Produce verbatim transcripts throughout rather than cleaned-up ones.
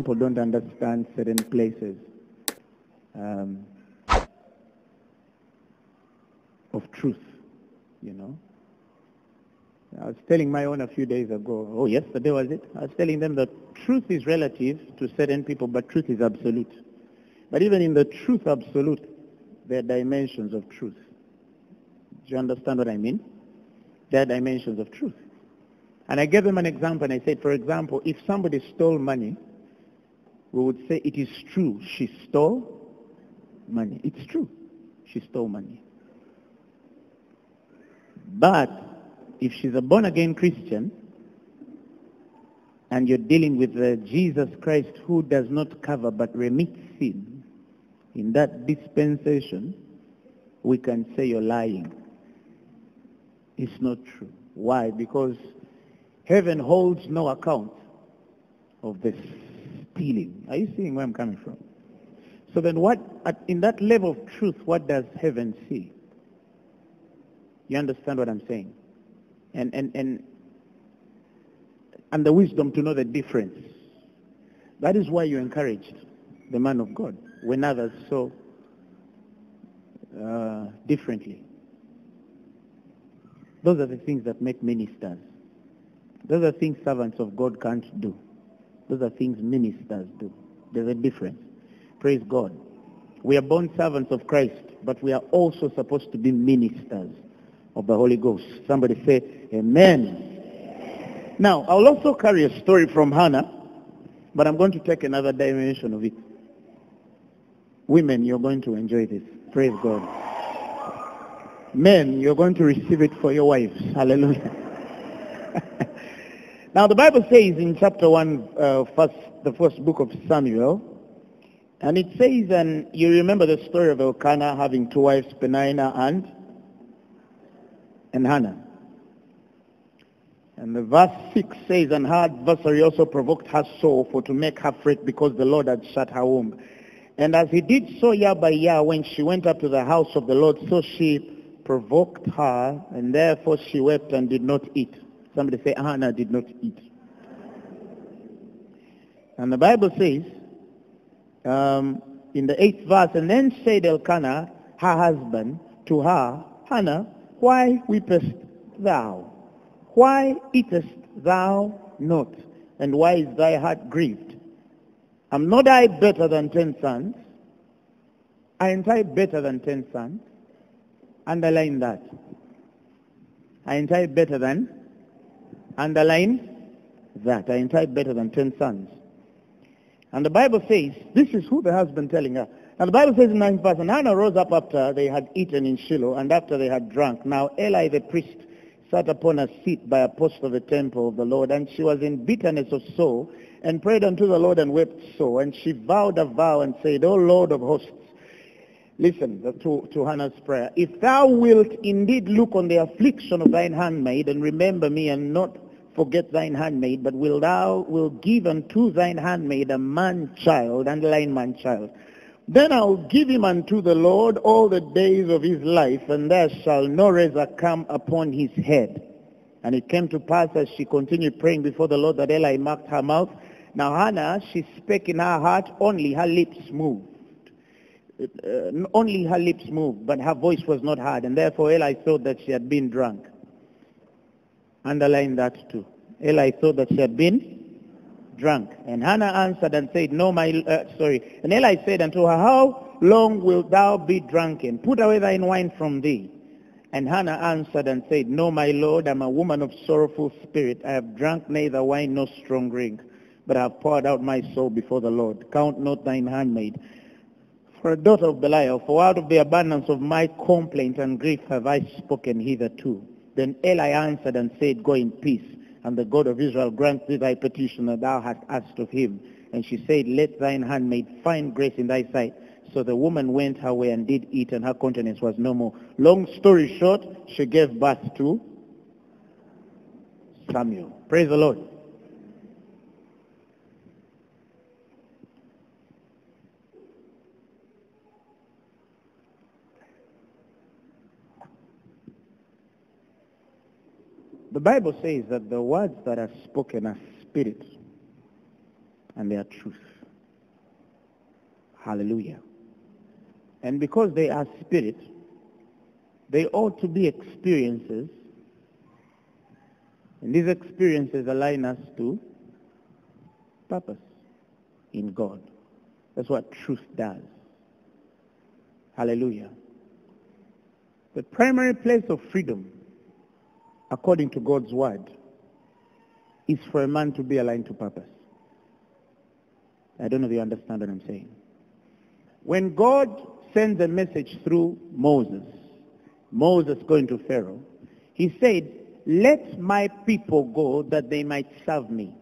people don't understand certain places um, of truth, you know. I was telling my own a few days ago, oh, yesterday was it? I was telling them that truth is relative to certain people, but truth is absolute. But even in the truth absolute, there are dimensions of truth. Do you understand what I mean? There are dimensions of truth. And I gave them an example, and I said, for example, if somebody stole money, we would say it is true, she stole money. It's true, she stole money. But if she's a born-again Christian and you're dealing with uh, Jesus Christ, who does not cover but remits sin, in that dispensation, we can say you're lying. It's not true. Why? Because heaven holds no account of the stealing. Are you seeing where I'm coming from? So then what, at, in that level of truth, what does heaven see? You understand what I'm saying? And, and, and, and the wisdom to know the difference. That is why you encouraged the man of God when others saw uh, differently. Those are the things that make ministers. Those are things servants of God can't do. Those are things ministers do. There's a difference. Praise God. We are born servants of Christ, but we are also supposed to be ministers of the Holy Ghost. Somebody say, Amen. Now, I'll also carry a story from Hannah, but I'm going to take another dimension of it. Women, you're going to enjoy this. Praise God. Men, you're going to receive it for your wives. Hallelujah. Now, the Bible says in chapter one, uh, first, the first book of Samuel, and it says, and you remember the story of Elkanah having two wives, Peninnah and and Hannah. And the verse six says, and her adversary also provoked her sore for to make her fret, because the Lord had shut her womb. And as he did so year by year, when she went up to the house of the Lord, so she provoked her, and therefore she wept and did not eat. Somebody say, Hannah did not eat. And the Bible says, um, in the eighth verse, and then said Elkanah, her husband, to her, Hannah, why weepest thou? Why eatest thou not? And why is thy heart grieved? Am not I better than ten sons? Aren't I better than ten sons? Underline that. Aren't I better than? Underline that. Aren't I better than ten sons? And the Bible says, this is who the husband telling her. And the Bible says in ninth verse, and Hannah rose up after they had eaten in Shiloh, and after they had drunk. Now Eli the priest sat upon a seat by a post of the temple of the Lord, and she was in bitterness of soul, and prayed unto the Lord, and wept sore. And she vowed a vow, and said, O Lord of hosts, listen to, to Hannah's prayer. If thou wilt indeed look on the affliction of thine handmaid, and remember me, and not forget thine handmaid, but will thou will give unto thine handmaid a man-child, underline man-child, then I will give him unto the Lord all the days of his life, and there shall no razor come upon his head. And it came to pass, as she continued praying before the Lord, that Eli marked her mouth. Now Hannah, she spake in her heart, only her lips moved. Uh, only her lips moved, but her voice was not heard. And therefore Eli thought that she had been drunk. Underline that too. Eli thought that she had been drunk. And Hannah answered and said, no, my, uh, sorry. And Eli said unto her, how long wilt thou be drunken? Put away thine wine from thee. And Hannah answered and said, no, my Lord, I am a woman of sorrowful spirit. I have drunk neither wine nor strong drink, but I have poured out my soul before the Lord. Count not thine handmaid for a daughter of Belial, for out of the abundance of my complaint and grief have I spoken hitherto. Then Eli answered and said, go in peace, and the God of Israel grant thee thy petition that thou hast asked of him. And she said, let thine handmaid find grace in thy sight. So the woman went her way and did eat, and her countenance was no more. Long story short, she gave birth to Samuel. Praise the Lord. The Bible says that the words that are spoken are spirit and their truth. Hallelujah. And because they are spirit, they ought to be experiences. And these experiences align us to purpose in God. That's what truth does. Hallelujah. The primary place of freedom, according to God's word, is for a man to be aligned to purpose. I don't know if you understand what I'm saying. When God sends a message through Moses, Moses going to Pharaoh, he said, let my people go that they might serve me.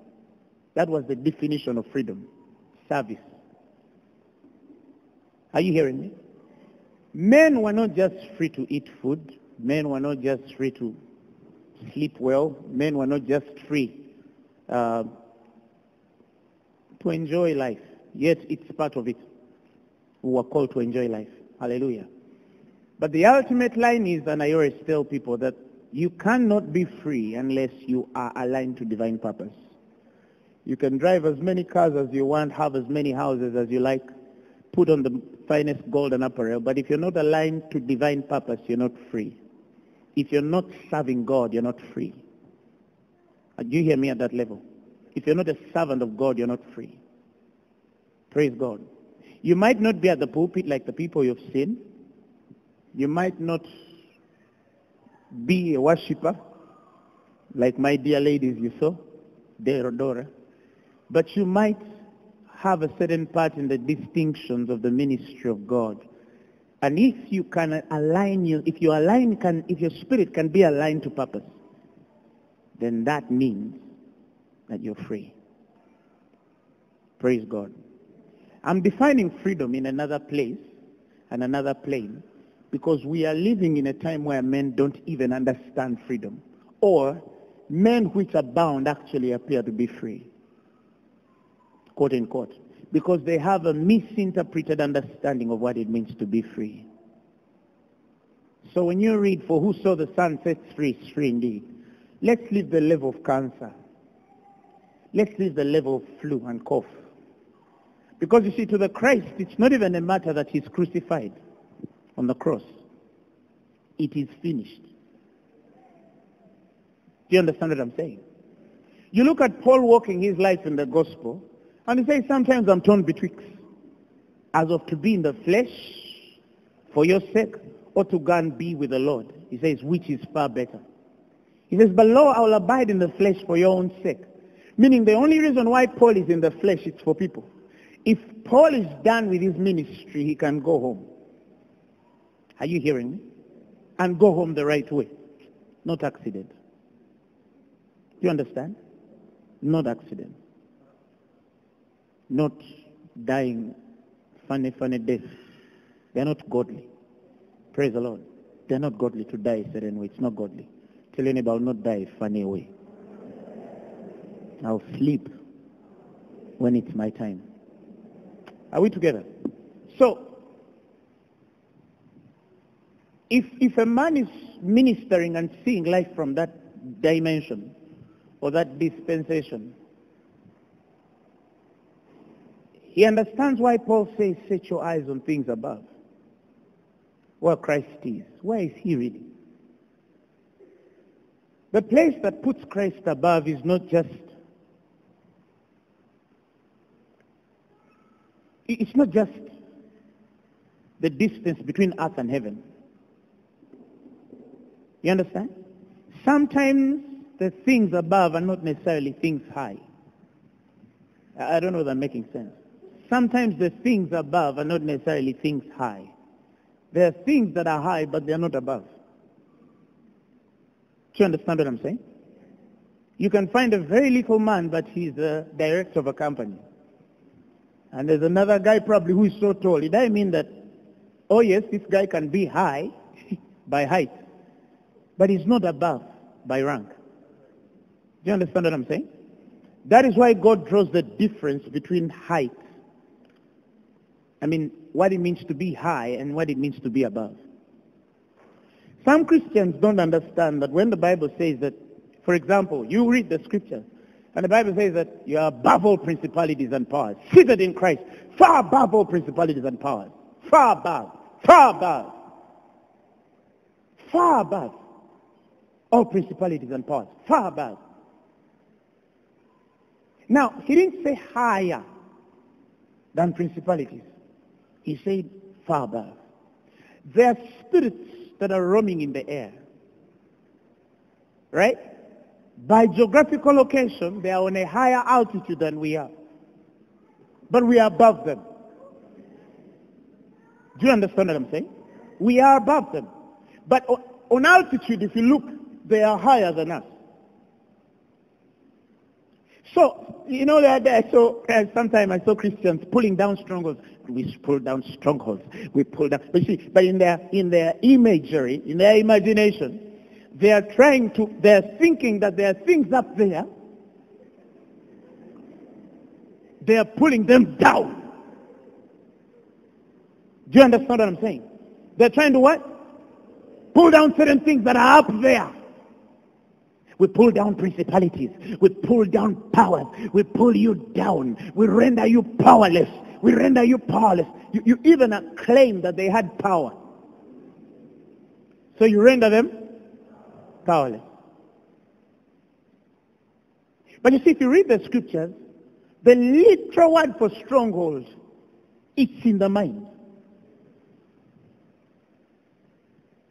That was the definition of freedom, service. Are you hearing me? Men were not just free to eat food. Men were not just free to sleep well. Men were not just free uh, to enjoy life. Yet it's part of it. We were called to enjoy life. Hallelujah. But the ultimate line is, and I always tell people, that you cannot be free unless you are aligned to divine purpose. You can drive as many cars as you want, have as many houses as you like, put on the finest golden apparel, but if you're not aligned to divine purpose, you're not free. If you're not serving God, you're not free. Do you hear me at that level? If you're not a servant of God, you're not free. Praise God. You might not be at the pulpit like the people you've seen. You might not be a worshiper like my dear ladies you saw, Derodora, but you might have a certain part in the distinctions of the ministry of God. And if you can align, you, if you align, can, if your spirit can be aligned to purpose, then that means that you're free. Praise God. I'm defining freedom in another place and another plane because we are living in a time where men don't even understand freedom, or men which are bound actually appear to be free, quote unquote, because they have a misinterpreted understanding of what it means to be free. So when you read, for whoso the sun sets free is free indeed, let's leave the level of cancer. Let's leave the level of flu and cough. Because you see, to the Christ, it's not even a matter that he's crucified on the cross. It is finished. Do you understand what I'm saying? You look at Paul walking his life in the gospel, and he says, sometimes I'm torn betwixt, as of to be in the flesh for your sake, or to go and be with the Lord. He says, which is far better. He says, but lo, I will abide in the flesh for your own sake. Meaning the only reason why Paul is in the flesh is for people. If Paul is done with his ministry, he can go home. Are you hearing me? And go home the right way. Not accident. Do you understand? Not accident. Not dying funny, funny death. They're not godly. Praise the Lord. They're not godly to die a certain way. It's not godly. Tell you about not die a funny way. I'll sleep when it's my time. Are we together? So, if, if a man is ministering and seeing life from that dimension or that dispensation, he understands why Paul says, set your eyes on things above, where Christ is. Where is he really? The place that puts Christ above is not just, it's not just the distance between earth and heaven. You understand? Sometimes the things above are not necessarily things high. I don't know if I'm making sense. Sometimes the things above are not necessarily things high. There are things that are high, but they are not above. Do you understand what I'm saying? You can find a very little man, but he's the director of a company. And there's another guy probably who is so tall. Did I mean that, oh yes, this guy can be high by height, but he's not above by rank. Do you understand what I'm saying? That is why God draws the difference between height, I mean, what it means to be high and what it means to be above. Some Christians don't understand that when the Bible says that, for example, you read the scripture, And the Bible says that you are above all principalities and powers, seated in Christ, far above all principalities and powers. Far above, far above, far above all principalities and powers, far above. Now, he didn't say higher than principalities. He said far above. There are spirits that are roaming in the air, right? By geographical location, they are on a higher altitude than we are. But we are above them. Do you understand what I'm saying? We are above them. But on altitude, if you look, they are higher than us. So, you know, the other day I saw, sometimes I saw Christians pulling down strongholds. We pull down strongholds. We pull down. But you see, but in their, in their imagery, in their imagination, they are trying to, they are thinking that there are things up there. They are pulling them down. Do you understand what I'm saying? They're trying to what? Pull down certain things that are up there. We pull down principalities. We pull down powers. We pull you down. We render you powerless. We render you powerless. You, you even claim that they had power. So you render them powerless. But you see, if you read the scriptures, the literal word for strongholds, it's in the mind.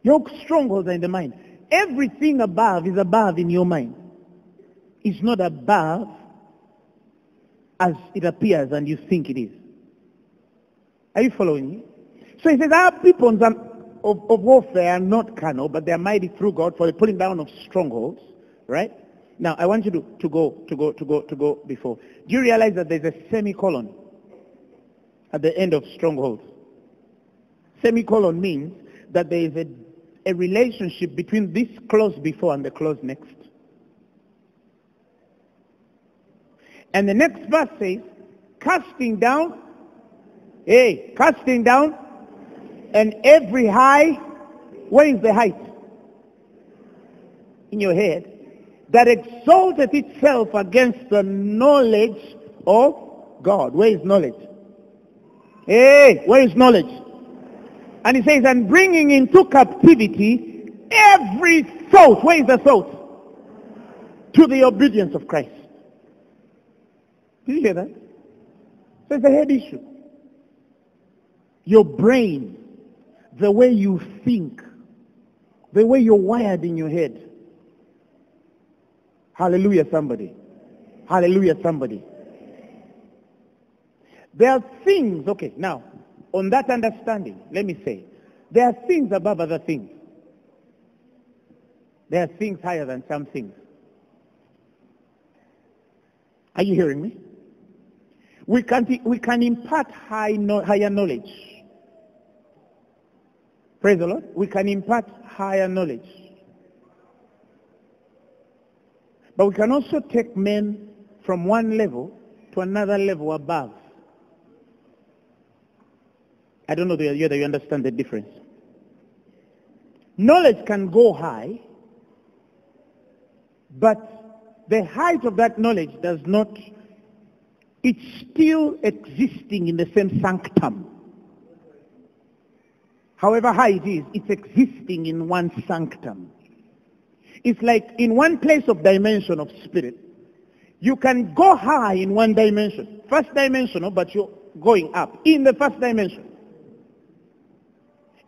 Your strongholds are in the mind. Everything above is above in your mind. It's not above as it appears and you think it is. Are you following me? So he says, our weapons of, of warfare are not carnal, but they are mighty through God for the pulling down of strongholds, right? Now, I want you to, to go, to go, to go, to go before. Do you realize that there's a semicolon at the end of strongholds? Semicolon means that there is a a relationship between this clause before and the clause next. And the next verse says, casting down, hey, casting down, and every high, where is the height? In your head, that exalted itself against the knowledge of God. Where is knowledge? Hey, where is knowledge? And he says, and bringing into captivity every thought. Where is the thought? To the obedience of Christ. Did you hear that? So it's a head issue. Your brain, the way you think, the way you're wired in your head. Hallelujah, somebody. Hallelujah, somebody. There are things, okay, now, on that understanding, let me say, there are things above other things. There are things higher than some things. Are you hearing me? We can, we can impart high no, higher knowledge. Praise the Lord. We can impart higher knowledge. But we can also take men from one level to another level above. I don't know whether you understand the difference. Knowledge can go high, but the height of that knowledge does not, it's still existing in the same sanctum. However high it is, it's existing in one sanctum. It's like in one place of dimension of spirit, you can go high in one dimension, first dimensional, but you're going up in the first dimension.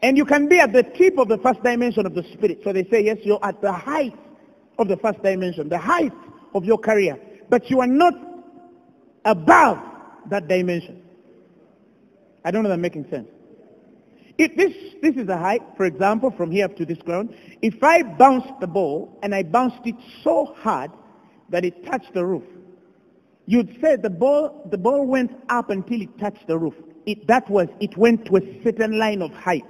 And you can be at the tip of the first dimension of the spirit. So they say, yes, you're at the height of the first dimension, the height of your career. But you are not above that dimension. I don't know if I'm making sense. If this, this is a height, for example, from here up to this ground, if I bounced the ball and I bounced it so hard that it touched the roof, you'd say the ball, the ball went up until it touched the roof. It, that was, it went to a certain line of height.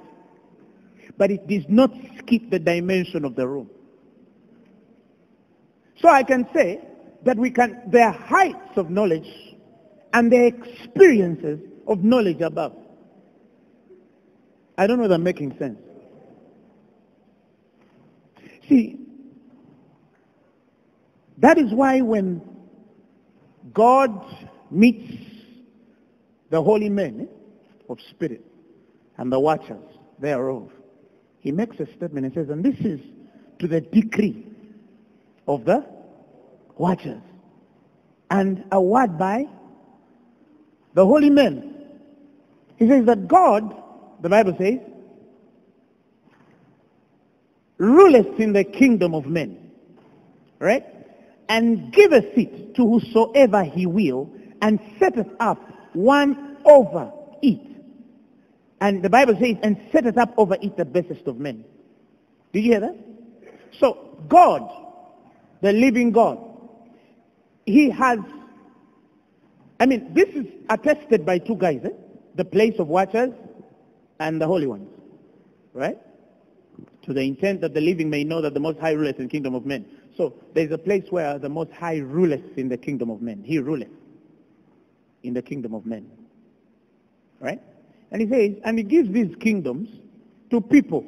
But it did not skip the dimension of the room. So I can say that we can, there are heights of knowledge and there are experiences of knowledge above. I don't know if I'm making sense. See, that is why when God meets the holy men eh, of spirit and the watchers thereof. He makes a statement and says, and this is to the decree of the watchers and a word by the holy men. He says that God, the Bible says, ruleth in the kingdom of men, right? And giveth it to whosoever he will, and setteth up one over it. And the Bible says, and setteth up over it the bestest of men. Did you hear that? So God, the living God, he has, I mean, this is attested by two guys, eh? The place of watchers and the holy ones, right? To the intent that the living may know that the Most High ruleth in the kingdom of men. So there's a place where the Most High ruleth in the kingdom of men. He ruleth in the kingdom of men. Right? And he says, and he gives these kingdoms to people,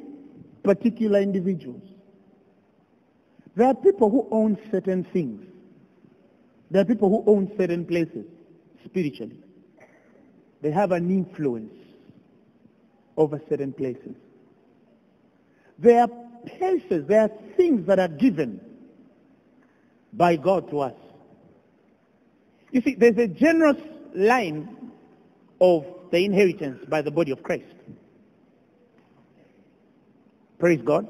particular individuals. There are people who own certain things. There are people who own certain places spiritually. They have an influence over certain places. There are places, there are things that are given by God to us. You see, there's a generous line of the inheritance by the body of Christ. Praise God.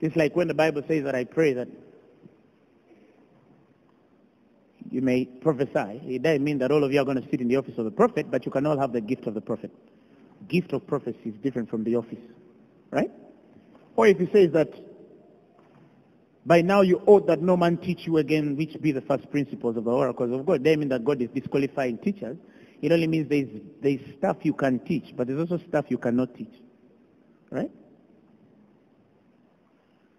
It's like when the Bible says that I pray that you may prophesy. It doesn't mean that all of you are going to sit in the office of the prophet, but you can all have the gift of the prophet. Gift of prophecy is different from the office, right? Or if he says that by now you ought that no man teach you again which be the first principles of the oracles of God. It doesn't mean that God is disqualifying teachers. It only means there's, there's stuff you can teach, but there's also stuff you cannot teach. Right?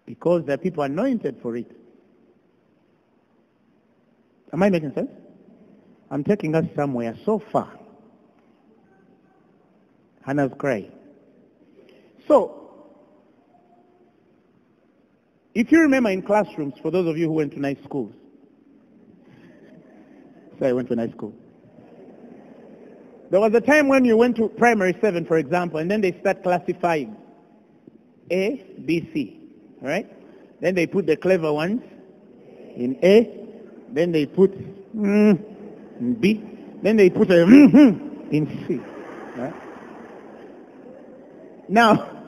Because there are people anointed for it. Am I making sense? I'm taking us somewhere so far. Hannah's cry. So, if you remember in classrooms, for those of you who went to nice schools, so I went to nice school. There was a time when you went to primary seven, for example, and then they start classifying A, B, C, right? Then they put the clever ones in A, then they put mm in B, then they put a mm in C. Right? Now,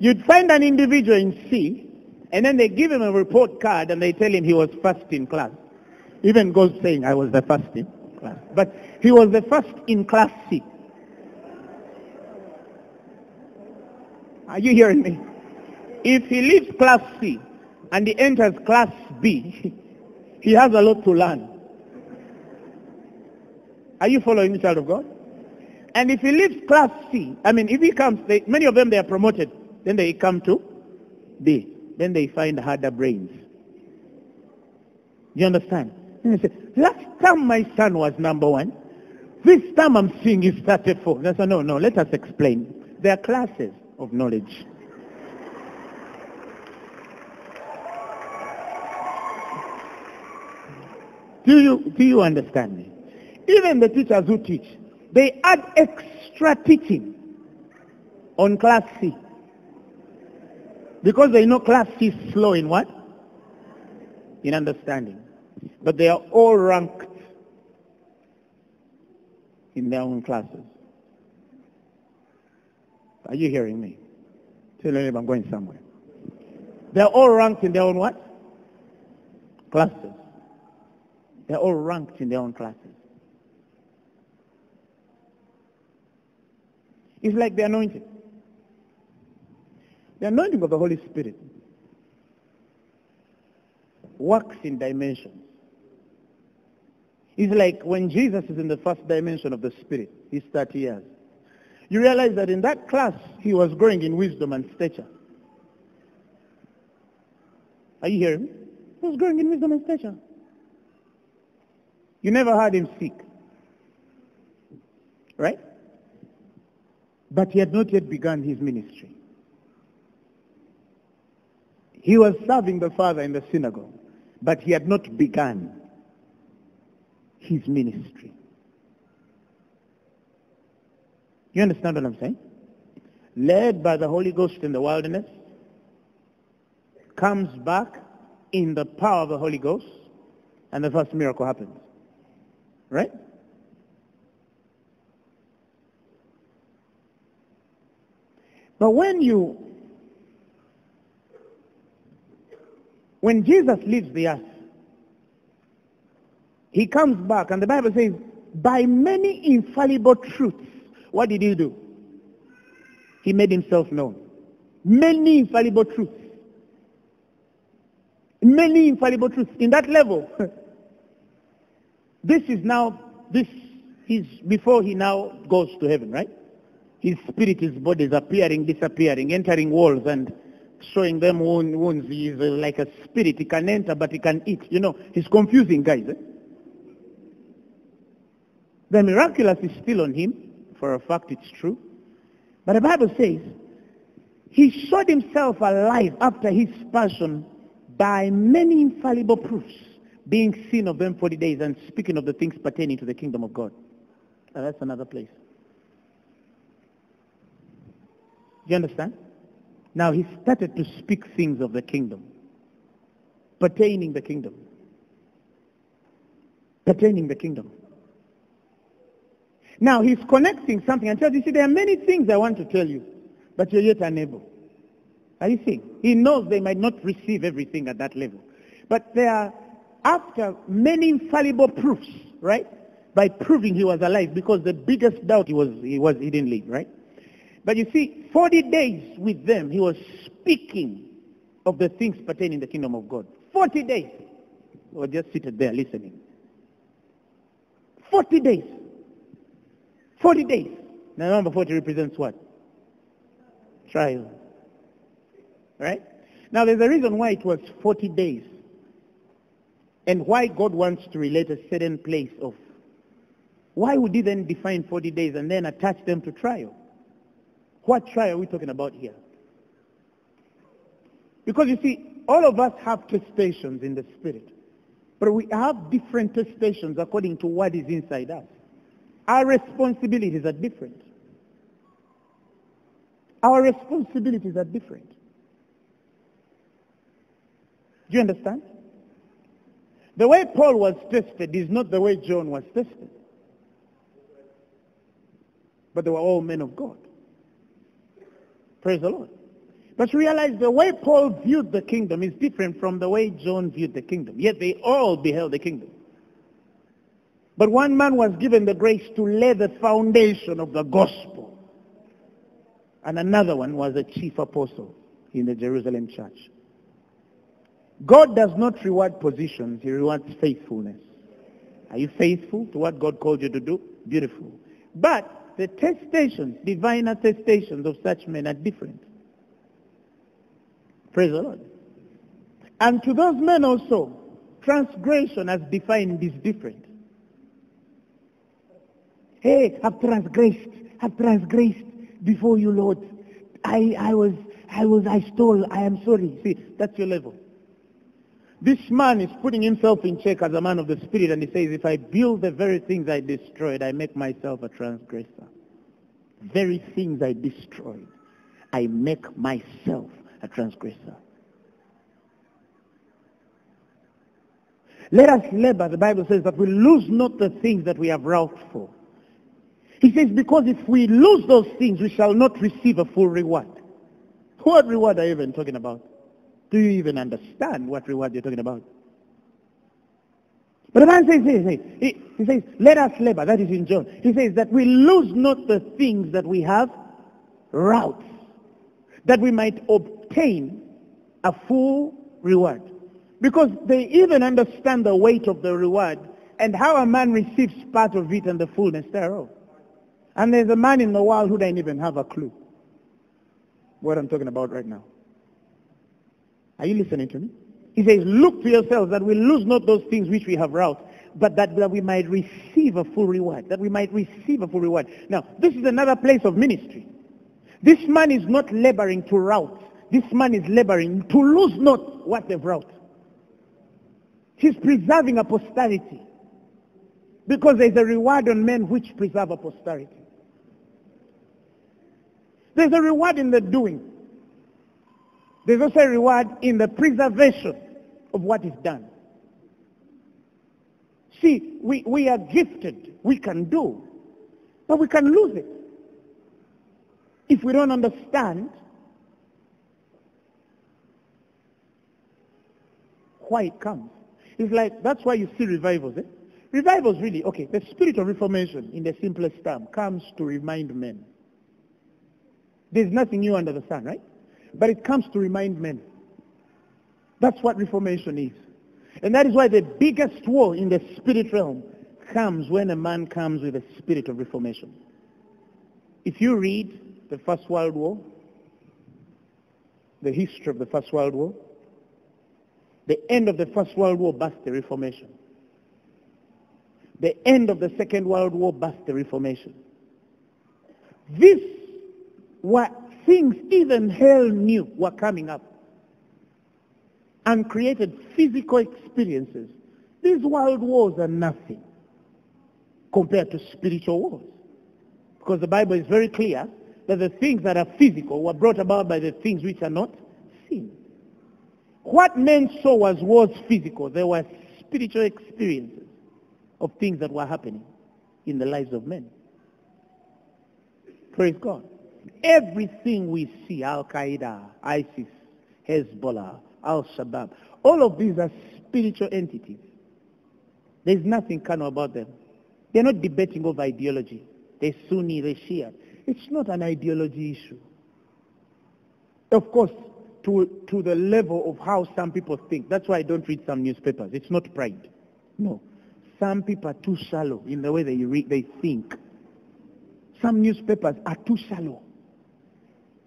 you'd find an individual in C, and then they give him a report card and they tell him he was first in class. Even God's saying, I was the first in class. But he was the first in class C. Are you hearing me? If he leaves class C and he enters class B, he has a lot to learn. Are you following the child of God? And if he leaves class C, I mean, if he comes, they, many of them, they are promoted. Then they come to D. Then they find harder brains. You understand? And they say, last time my son was number one. This time I'm seeing he's thirty-four. They say, no, no, let us explain. There are classes of knowledge. Do you, do you understand me? Even the teachers who teach, they add extra teaching on class C. Because they know class C is slow in what? In understanding. But they are all ranked in their own classes. Are you hearing me? Tell me if I'm going somewhere. They are all ranked in their own what? Classes. They are all ranked in their own classes. It's like the anointing. The anointing of the Holy Spirit works in dimensions. It's like when Jesus is in the first dimension of the Spirit, he's thirty years. You realize that in that class, he was growing in wisdom and stature. Are you hearing me? He was growing in wisdom and stature. You never heard him speak. Right? But he had not yet begun his ministry. He was serving the Father in the synagogue, but he had not begun his ministry. You understand what I'm saying? Led by the Holy Ghost in the wilderness, comes back in the power of the Holy Ghost, and the first miracle happens. Right? But when you, when Jesus leaves the earth, he comes back, and the Bible says, by many infallible truths, what did he do? He made himself known. Many infallible truths. Many infallible truths. In that level, this is now, this is before he now goes to heaven, right? His spirit, his body is appearing, disappearing, entering walls and showing them wounds. He is like a spirit. He can enter, but he can eat. You know, he's confusing, guys. Eh? The miraculous is still on him. For a fact, it's true. But the Bible says, he showed himself alive after his passion by many infallible proofs, being seen of them forty days and speaking of the things pertaining to the kingdom of God. And that's another place. Do you understand? Now he started to speak things of the kingdom, pertaining the kingdom. Pertaining the kingdom. Now he's connecting something and tells you, see, there are many things I want to tell you, but you're yet unable. Are you seeing? He knows they might not receive everything at that level. But there are, after many infallible proofs, right? By proving he was alive, because the biggest doubt he was, he was, he didn't live, right? But you see, forty days with them, he was speaking of the things pertaining to the kingdom of God. forty days. They were just seated there listening. forty days. forty days. Now number forty represents what? Trial. Right? Now there's a reason why it was forty days. And why God wants to relate a certain place of. Why would he then define forty days and then attach them to trial? What trial are we talking about here? Because you see, all of us have testations in the spirit. But we have different testations according to what is inside us. Our responsibilities are different. Our responsibilities are different. Do you understand? The way Paul was tested is not the way John was tested. But they were all men of God. Praise the Lord. But realize the way Paul viewed the kingdom is different from the way John viewed the kingdom. Yet they all beheld the kingdom. But one man was given the grace to lay the foundation of the gospel. And another one was a chief apostle in the Jerusalem church. God does not reward positions. He rewards faithfulness. Are you faithful to what God called you to do? Beautiful. But the testations, divine attestations of such men are different. Praise the Lord. And to those men also, transgression as defined is different. Hey, I've transgressed. I've transgressed before you, Lord. I, I was, I was, I stole. I am sorry. See, that's your level. This man is putting himself in check as a man of the spirit, and he says, if I build the very things I destroyed, I make myself a transgressor. Very things I destroyed, I make myself a transgressor. Let us labor, the Bible says, that we lose not the things that we have wrought for. He says, because if we lose those things, we shall not receive a full reward. What reward are you even talking about? Do you even understand what reward you're talking about? But the man says, he says, he says, let us labor. That is in John. He says that we lose not the things that we have wrought, that we might obtain a full reward. Because they even understand the weight of the reward and how a man receives part of it and the fullness thereof. And there's a man in the world who doesn't even have a clue what I'm talking about right now. Are you listening to me? He says, look to yourselves that we lose not those things which we have wrought, but that, that we might receive a full reward. That we might receive a full reward. Now, this is another place of ministry. This man is not laboring to rout. This man is laboring to lose not what they've wrought. He's preserving a posterity. because there is a reward on men which preserve a posterity. There's a reward in the doing. There's also a reward in the preservation of what is done. See, we, we are gifted. We can do. But we can lose it if we don't understand why it comes. It's like, that's why you see revivals. Eh? Revivals really, okay, the spirit of reformation in the simplest term comes to remind men. There's nothing new under the sun, right? But it comes to remind men. That's what reformation is. And that is why the biggest war in the spirit realm comes when a man comes with a spirit of reformation. If you read the First World War, the history of the First World War, the end of the First World War burst the Reformation. The end of the Second World War burst the Reformation. These were things even hell knew were coming up and created physical experiences. These world wars are nothing compared to spiritual wars, because the Bible is very clear that the things that are physical were brought about by the things which are not seen. What men saw was wars physical. There were spiritual experiences of things that were happening in the lives of men. Praise God. Everything we see, Al-Qaeda, ISIS, Hezbollah, Al-Shabaab, all of these are spiritual entities. There's nothing carnal about them. They're not debating over ideology. They're Sunni, they're Shia. It's not an ideology issue. Of course, to, to the level of how some people think. That's why I don't read some newspapers. It's not pride. No. Some people are too shallow in the way they, read, they think. Some newspapers are too shallow.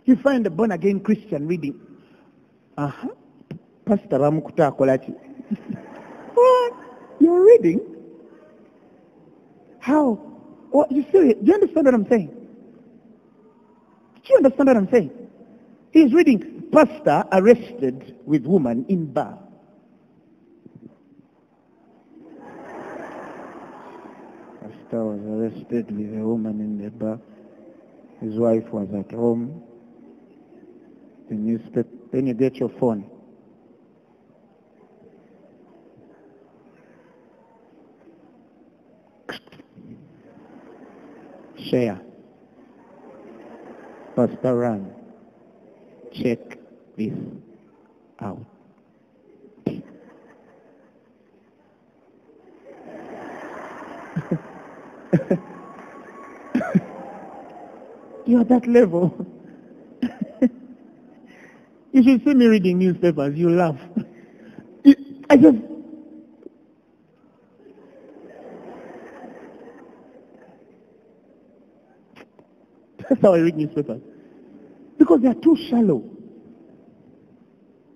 You find a born-again Christian reading. Uh-huh. Pastor Ramukuta Kolachi. What? You're reading? How? What? You see, do you understand what I'm saying? Do you understand what I'm saying? He's reading, pastor arrested with woman in bar. Pastor was arrested with a woman in the bar. His wife was at home. The newspaper. Then you get your phone. Share. Pastor Ram. Check this out. You're at that level. You should see me reading newspapers. You laugh. You, I just... That's how I read newspapers. Because they are too shallow.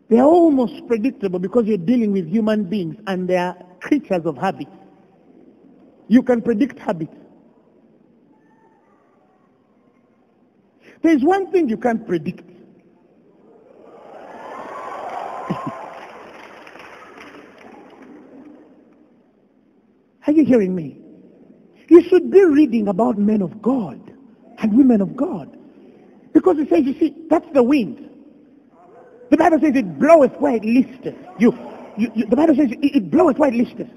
They are almost predictable because you're dealing with human beings and they are creatures of habit. You can predict habits. There's one thing you can't predict. Are you hearing me? You should be reading about men of God and women of God. Because it says, you see, that's the wind. The Bible says it bloweth where it listeth. You, you, you, the Bible says it, it bloweth where it listeth.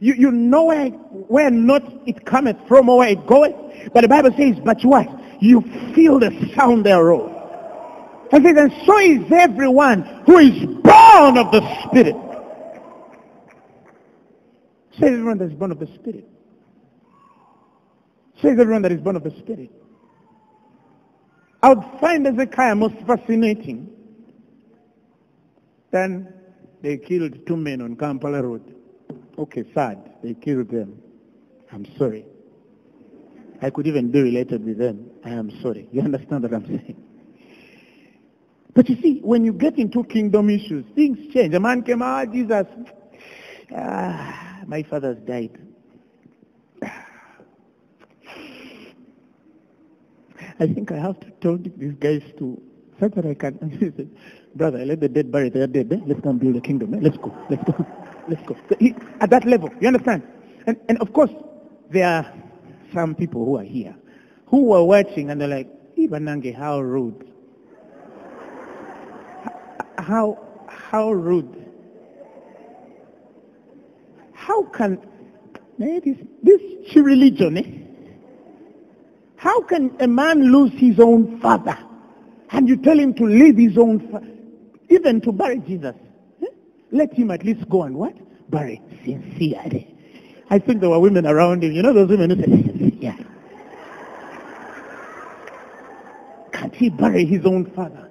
You, you know where, where not it cometh from or where it goeth. But the Bible says, but what? You feel the sound thereof. And it says, and so is everyone who is born of the Spirit. Says everyone that is born of the Spirit. Says everyone that is born of the Spirit. I would find Ezekiel most fascinating. Then they killed two men on Kampala Road. Okay, sad. They killed them. I'm sorry. I could even be related with them. I am sorry. You understand what I'm saying? But you see, when you get into kingdom issues, things change. A man came out, oh, Jesus, ah, my father's died. I think I have to tell these guys to, so that I can, and he said, brother, let the dead bury their dead. Eh? Let's go and build a kingdom. Eh? Let's go. Let's go. Let's go. So he, at that level, you understand? and, and of course, there are some people who are here who were watching and they're like, Ibanange, how rude. How, how rude. How can, man, this, this religion, eh? How can a man lose his own father and you tell him to leave his own father, even to bury Jesus? Eh? Let him at least go and what? Bury sincerely. I think there were women around him. You know those women who said, yeah. Can't he bury his own father?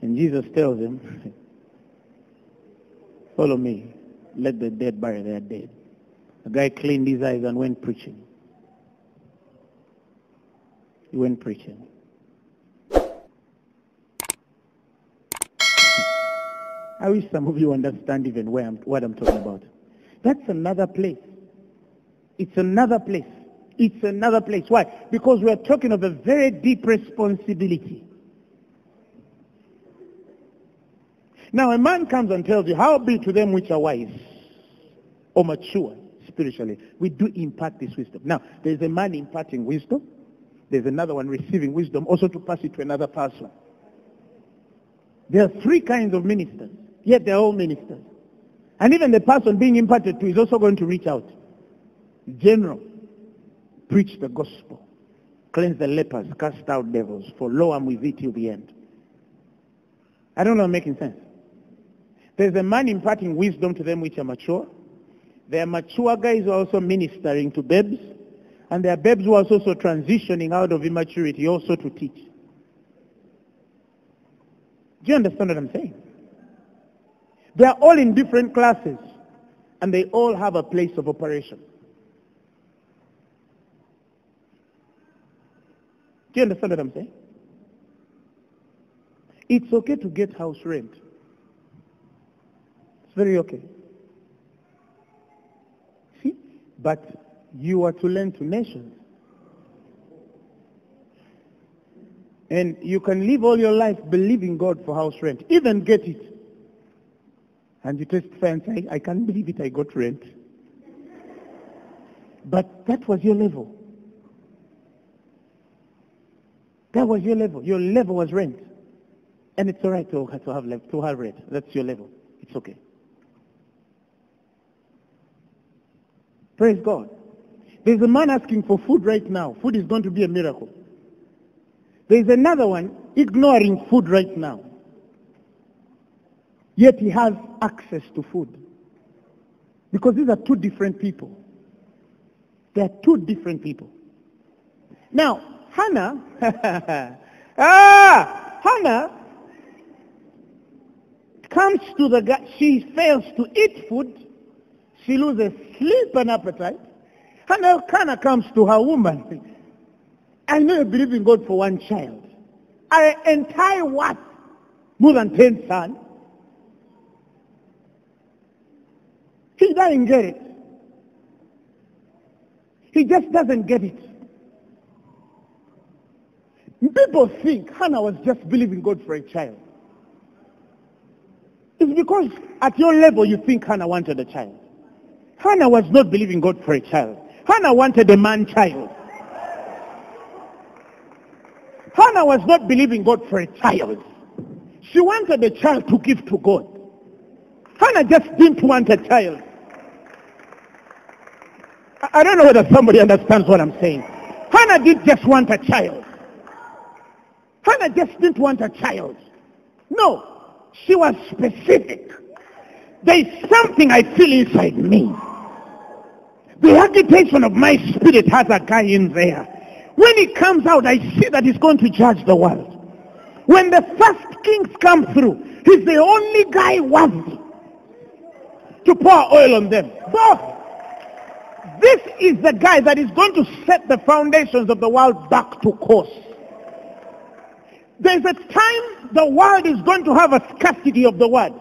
And Jesus tells him, follow me. Let the dead bury their dead. The guy cleaned his eyes and went preaching. He went preaching. I wish some of you understand even where I'm, what I'm talking about. That's another place. It's another place. It's another place. Why? Because we're talking of a very deep responsibility. Now a man comes and tells you, how be to them which are wise or mature spiritually. We do impart this wisdom. Now, there's a man imparting wisdom. There's another one receiving wisdom, also to pass it to another person. There are three kinds of ministers, yet they're all ministers. And even the person being imparted to is also going to reach out. General, preach the gospel, cleanse the lepers, cast out devils, for lo, I'm with thee till the end. I don't know if I'm making sense. There's a man imparting wisdom to them which are mature. There are mature guys who are also ministering to babes. And there are babes who are also transitioning out of immaturity also to teach. Do you understand what I'm saying? They are all in different classes. And they all have a place of operation. Do you understand what I'm saying? It's okay to get house rent. It's very okay. See? But you are to lend to nations. And you can live all your life believing God for house rent. Even get it. And you testify and say, I can't believe it, I got rent. But that was your level. That was your level. Your level was rent. And it's all right to, to have left, to have rent. That's your level. It's okay. Praise God. There's a man asking for food right now. Food is going to be a miracle. There's another one ignoring food right now. Yet he has access to food. Because these are two different people. They are two different people. Now, Hannah, ah, Hannah comes to the guy, she fails to eat food, she loses sleep and appetite, and Elkanah comes to her woman. I know you believe in God for one child. An entire what? More than ten sons. He doesn't get it. He just doesn't get it. People think Hannah was just believing God for a child. It's because at your level you think Hannah wanted a child. Hannah was not believing God for a child. Hannah wanted a man-child. Hannah was not believing God for a child. She wanted a child to give to God. Hannah just didn't want a child. I don't know whether somebody understands what I'm saying. Hannah did just want a child. Hannah just didn't want a child. No. She was specific. There is something I feel inside me. The agitation of my spirit has a guy in there. When he comes out, I see that he's going to judge the world. When the first kings come through, he's the only guy worthy to pour oil on them. So, this is the guy that is going to set the foundations of the world back to course. There's a time the world is going to have a scarcity of the word.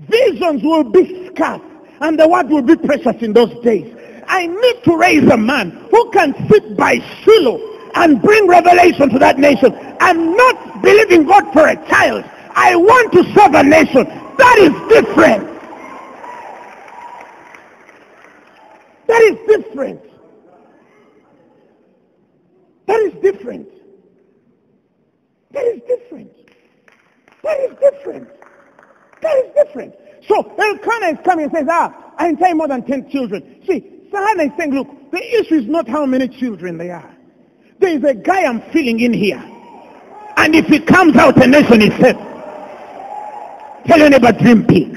Visions will be scarce and the word will be precious in those days. I need to raise a man who can sit by Shiloh and bring revelation to that nation. I'm not believing God for a child. I want to serve a nation. That is different. That is different. That is different. That is different. That is different. That is different. So Elkanah is coming and says, ah, I entire more than ten children. See, Sahana is saying, look, the issue is not how many children they are. There is a guy I'm feeling in here. And if he comes out, a nation is safe. Tell your neighbor, dream big.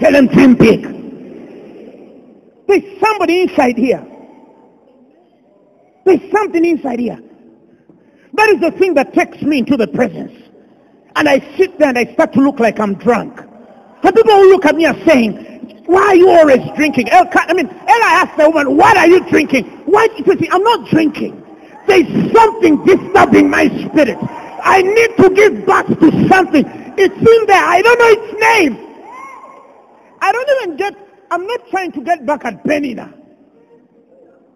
Tell him, dream big. There's somebody inside here. There's something inside here. That is the thing that takes me into the presence. And I sit there and I start to look like I'm drunk. The people who look at me are saying, why are you always drinking? El- I mean, Eli asked the woman, what are you drinking? Why did you say, I'm not drinking. There's something disturbing my spirit. I need to give back to something. It's in there. I don't know its name. I don't even get, I'm not trying to get back at Peninnah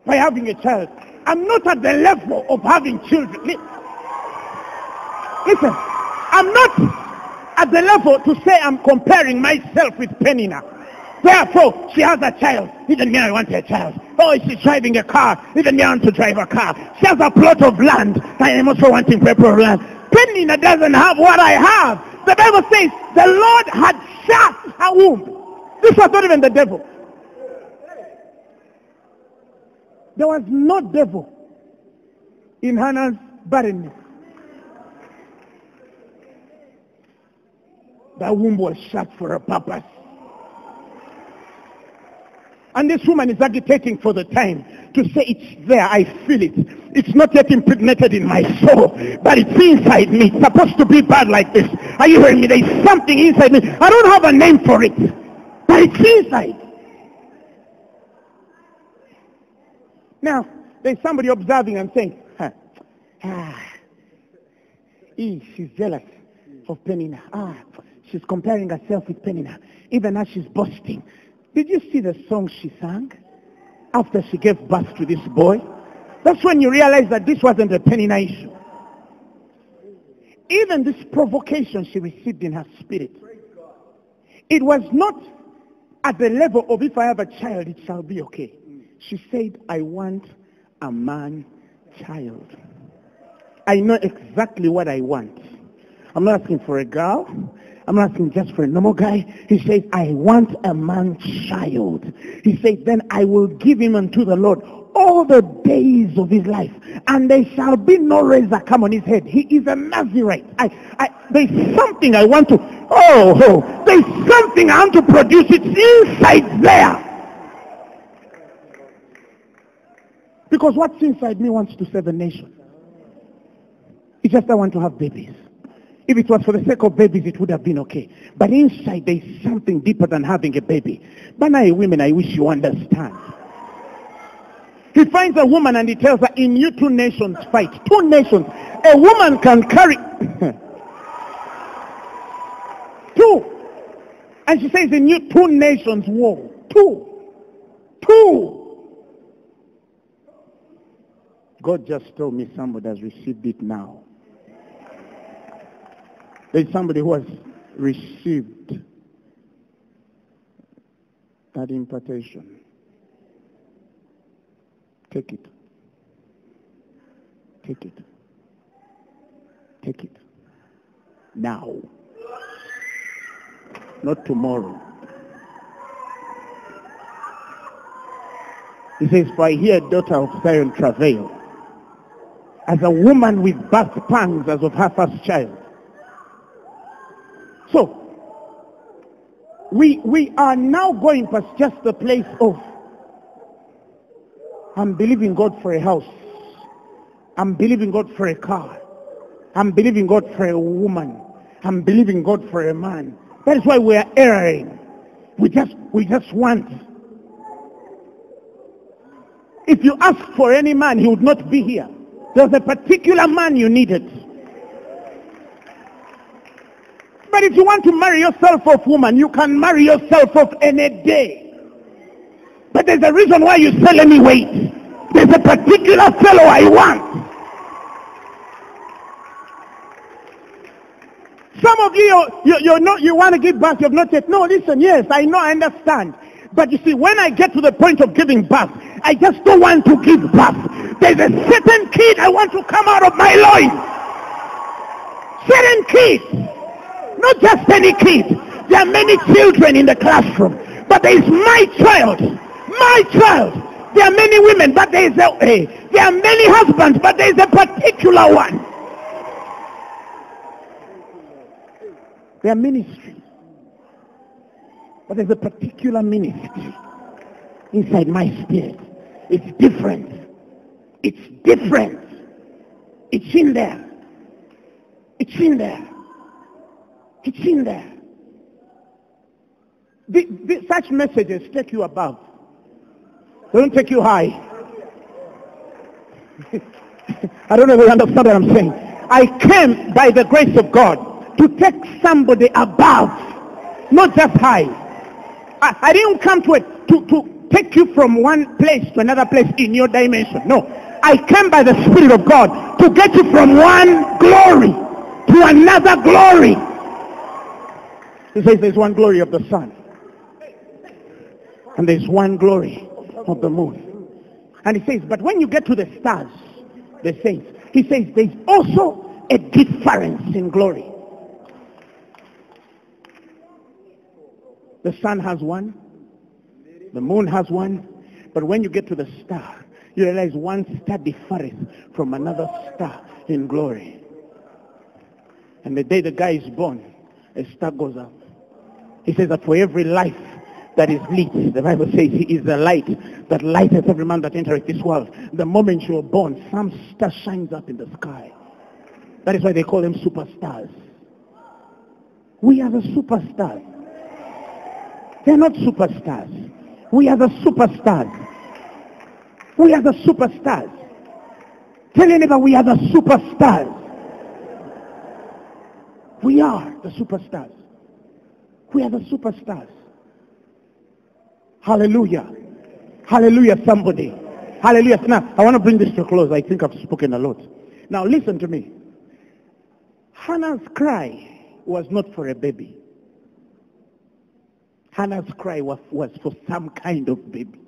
by having a child. I'm not at the level of having children. Listen, I'm not at the level to say I'm comparing myself with Peninnah. Therefore, she has a child. Even me, I want a child. Oh, she's driving a car. Even me, I want to drive a car. She has a plot of land. I am also wanting a plot of land. Peninnah doesn't have what I have. The Bible says the Lord had shut her womb. This was not even the devil. There was no devil in Hannah's barrenness. That womb was shut for a purpose. And this woman is agitating for the time to say it's there, I feel it. It's not yet impregnated in my soul, but it's inside me. It's supposed to be bad like this. Are you hearing me? There's something inside me. I don't have a name for it, but it's inside. Now, there's somebody observing and saying, huh, ah, ee, she's jealous of Peninnah. Ah, she's comparing herself with Peninnah, even as she's boasting. Did you see the song she sang after she gave birth to this boy? That's when you realize that this wasn't a Peninnah issue. Even this provocation she received in her spirit, it was not at the level of if I have a child, it shall be okay. She said, I want a man child. I know exactly what I want. I'm not asking for a girl. I'm not asking just for a normal guy. He says, I want a man child. He says, then I will give him unto the Lord all the days of his life, and there shall be no razor come on his head. He is a Nazarite. I, I, there's something I want to, oh, oh, there's something I want to produce. It's inside there. Because what's inside me wants to serve a nation. It's just I want to have babies. If it was for the sake of babies, it would have been okay. But inside, there is something deeper than having a baby. But now, women, I wish you understand. He finds a woman and he tells her, in you two nations fight. Two nations. A woman can carry... two. And she says, in you two nations war. Two. Two. God just told me somebody has received it now. There's somebody who has received that impartation. Take it. Take it. Take it. Now. Not tomorrow. He says, for I hear daughter of Zion travail. As a woman with birth pangs as of her first child. So, we, we are now going past just the place of, I'm believing God for a house. I'm believing God for a car. I'm believing God for a woman. I'm believing God for a man. That is why we are erring. We just, we just want. If you ask for any man, he would not be here. There's a particular man you needed. But if you want to marry yourself off, woman, you can marry yourself off any day. But there's a reason why you say, let me wait. There's a particular fellow I want. Some of you, you, you're not, you want to give birth, you have not yet. No, listen, yes, I know, I understand. But you see, when I get to the point of giving birth, I just don't want to give birth. There's a certain kid I want to come out of my loins. Certain kid. Not just any kid. There are many children in the classroom. But there is my child. My child. There are many women, but there is a, hey, there are many husbands, but there is a particular one. There are ministries, but there's a particular ministry inside my spirit. It's different. It's different. It's in there. It's in there. It's in there. The, the, such messages take you above. They don't take you high. I don't know if you understand what I'm saying. I came by the grace of God to take somebody above, not just high. I, I didn't come to it to, to take you from one place to another place in your dimension. No. I came by the Spirit of God to get you from one glory to another glory. He says there's one glory of the sun. And there's one glory of the moon. And he says, but when you get to the stars, the saints, he says there's also a difference in glory. The sun has one, the moon has one, but when you get to the star, you realize one star differs from another star in glory. And the day the guy is born, a star goes up. He says that for every life that is lit, the Bible says he is the light that lighteth every man that entereth this world. The moment you are born, some star shines up in the sky. That is why they call them superstars. We are the superstars. They are not superstars. We are the superstars. We are the superstars. Tell your neighbor, we are the superstars. We are the superstars. We are the superstars. Hallelujah. Hallelujah, somebody. Hallelujah. Now, I want to bring this to a close. I think I've spoken a lot. Now, listen to me. Hannah's cry was not for a baby. Hannah's cry was, was for some kind of baby.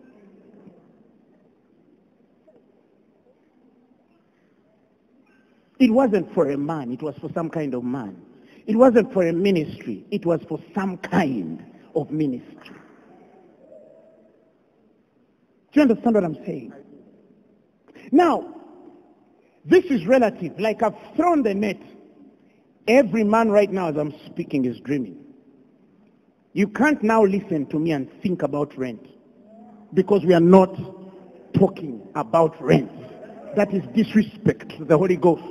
It wasn't for a man. It was for some kind of man. It wasn't for a ministry. It was for some kind of ministry. Do you understand what I'm saying? Now, this is relative. Like I've thrown the net. Every man right now as I'm speaking is dreaming. You can't now listen to me and think about rent. Because we are not talking about rent. That is disrespect to the Holy Ghost.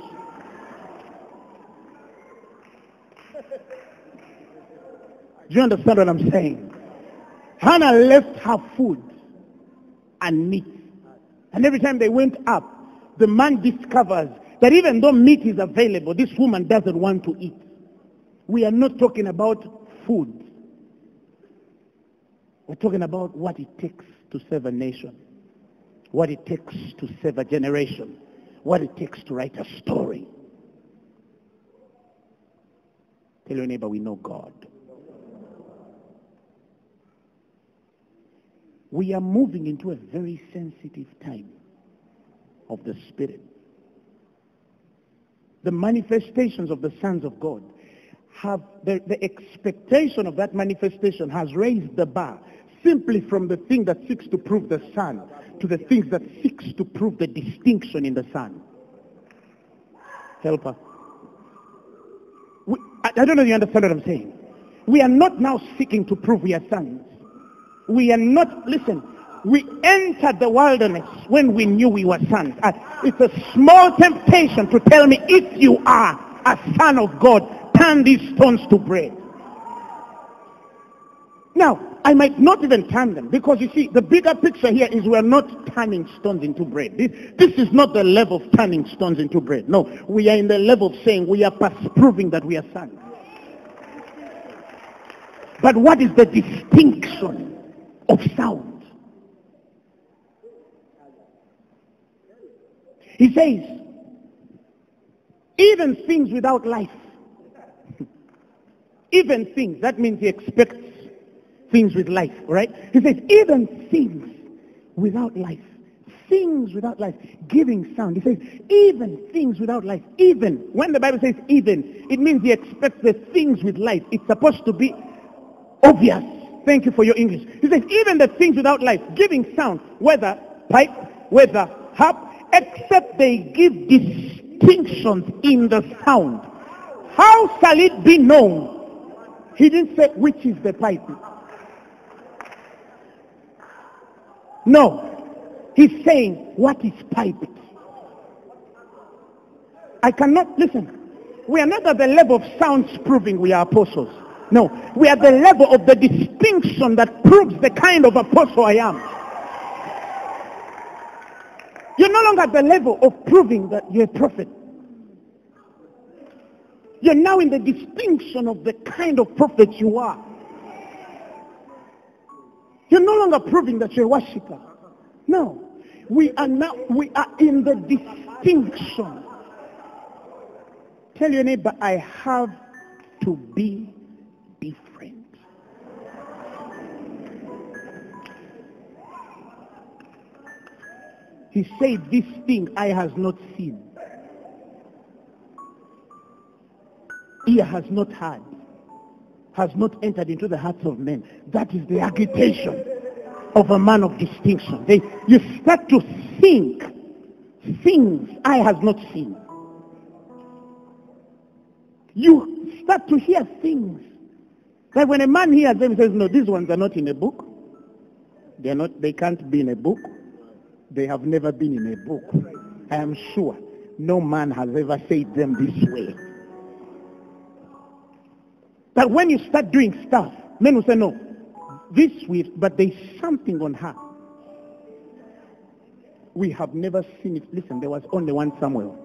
Do you understand what I'm saying? Hannah left her food and meat. And every time they went up, the man discovers that even though meat is available, this woman doesn't want to eat. We are not talking about food. We're talking about what it takes to serve a nation, what it takes to serve a generation, what it takes to write a story. Tell your neighbor, we know God. We are moving into a very sensitive time of the Spirit. The manifestations of the sons of God have, the, the expectation of that manifestation has raised the bar simply from the thing that seeks to prove the Son to the things that seeks to prove the distinction in the Son. Help us. We, I, I don't know if you understand what I'm saying. We are not now seeking to prove we are sons. We are not, listen, we entered the wilderness when we knew we were sons. Uh, it's a small temptation to tell me, if you are a son of God, turn these stones to bread. Now, I might not even turn them, because you see, the bigger picture here is we're not turning stones into bread. This, this is not the level of turning stones into bread. No, we are in the level of saying we are proving that we are sons. But what is the distinction of sound? He says, even things without life, even things, that means he expects things with life, right? He says, even things without life. Things without life, giving sound. He says, even things without life. Even. When the Bible says even, it means he expects the things with life. It's supposed to be obvious. Thank you for your English. He says, even the things without life, giving sound, whether pipe, whether harp, except they give distinctions in the sound. How shall it be known? He didn't say which is the pipe. No. He's saying what is piped. I cannot, listen, we are not at the level of sounds proving we are apostles. No, we are at the level of the distinction that proves the kind of apostle I am. You're no longer at the level of proving that you're a prophet. You're now in the distinction of the kind of prophet you are. You're no longer proving that you're a worshiper. No. We are now, we are in the distinction. Tell your neighbor, I have to be different. He said, this thing eye has not seen, ear has not heard, has not entered into the hearts of men. That is the agitation of a man of distinction. They, you start to think things eye has not seen. You start to hear things that when a man hears them, he says, no, these ones are not in a book. They are not. They can't be in a book. They have never been in a book. I am sure no man has ever said them this way. But when you start doing stuff, men will say, no, this week, but there's something on her. We have never seen it. Listen, there was only one Samuel.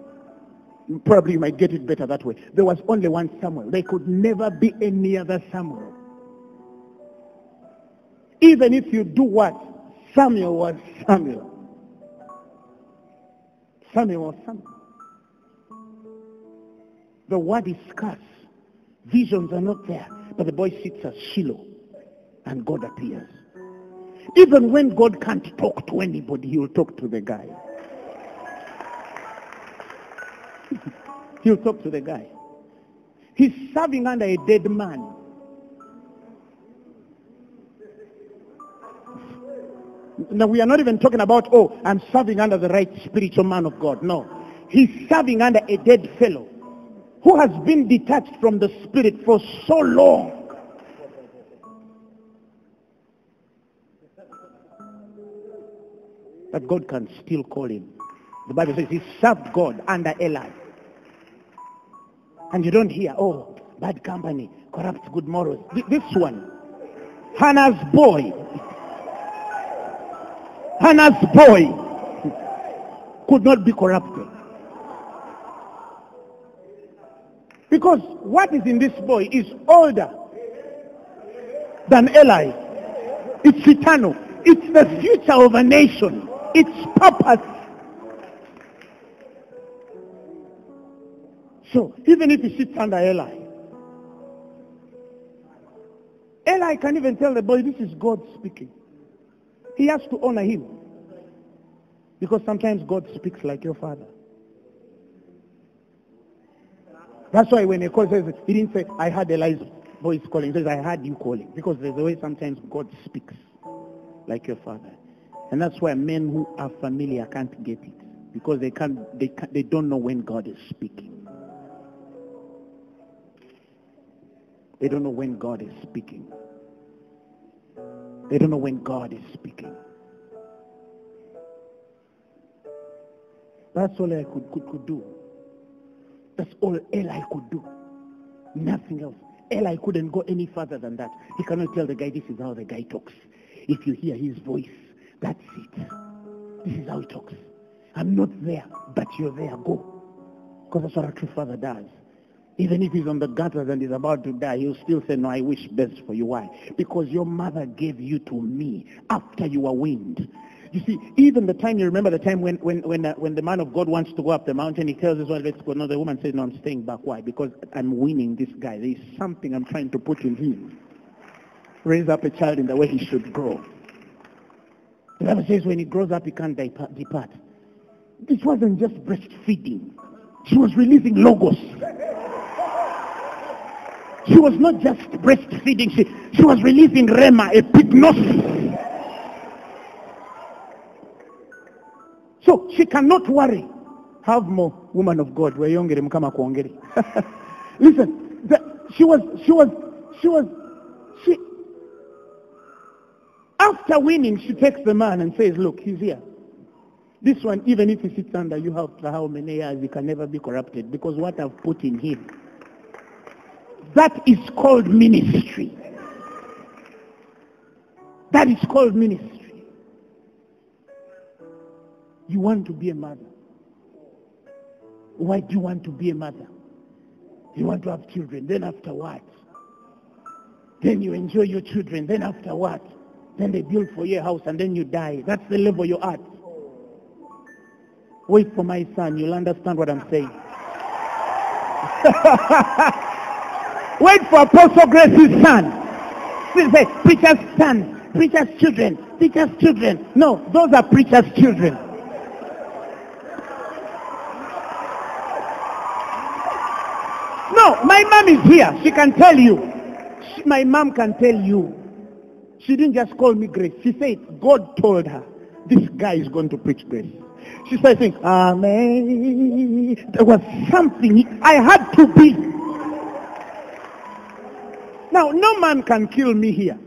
Probably you might get it better that way. There was only one Samuel. There could never be any other Samuel. Even if you do what? Samuel was Samuel. Samuel was Samuel. The word is scarce. Visions are not there. But the boy sits at Shiloh, and God appears. Even when God can't talk to anybody, he will talk to the guy. He'll talk to the guy. He's serving under a dead man. Now, we are not even talking about, oh, I'm serving under the right spiritual man of God. No. He's serving under a dead fellow who has been detached from the spirit for so long. But God can still call him. The Bible says he served God under Eli. And you don't hear, oh, bad company, corrupts good morals. This one, Hannah's boy. Hannah's boy could not be corrupted. Because what is in this boy is older than Eli. It's eternal. It's the future of a nation. Its purpose. So, even if he sits under Eli, Eli can even tell the boy, this is God speaking. He has to honor him. Because sometimes God speaks like your father. That's why when he calls, he didn't say, I heard Eli's voice calling. He says, I heard you calling. Because there's a way sometimes God speaks like your father. And that's why men who are familiar can't get it, because they can't, they can't, they don't know when God is speaking. They don't know when God is speaking. They don't know when God is speaking. That's all I could, could, could do. That's all Eli could do. Nothing else. Eli couldn't go any further than that. He cannot tell the guy, this is how the guy talks. If you hear his voice, that's it. This is how he talks. I'm not there, but you're there. Go. Because that's what a true father does. Even if he's on the gutters and he's about to die, he'll still say, no, I wish best for you. Why? Because your mother gave you to me after you were weaned. You see, even the time, you remember the time when when when, uh, when the man of God wants to go up the mountain, he tells his wife, let's go. No, the woman says, no, I'm staying back. Why? Because I'm weaning this guy. There is something I'm trying to put in him. raise up a child in the way he should grow. The Bible says when he grows up, he can't depart. This wasn't just breastfeeding. She was releasing logos. She was not just breastfeeding. She, she was releasing rhema, epignosis. So she cannot worry. Have more, woman of God. Listen, the, she was, she was, she was, she, after winning, she takes the man and says, look, he's here. This one, even if he sits under you have for how many years, he can never be corrupted because what I've put in him. That is called ministry. That is called ministry. You want to be a mother. Why do you want to be a mother? You want to have children. Then after what? Then you enjoy your children. Then after what? Then they build for your house and then you die. That's the level you're at. Wait for my son. You'll understand what I'm saying. Wait for Apostle Grace's son. Say, preacher's son, preacher's children, preacher's children. No, those are preacher's children. No, my mom is here. She can tell you. She, my mom can tell you. She didn't just call me Grace. She said, God told her, this guy is going to preach Grace. She started saying, Amen. There was something I had to be. Now, no man can kill me here.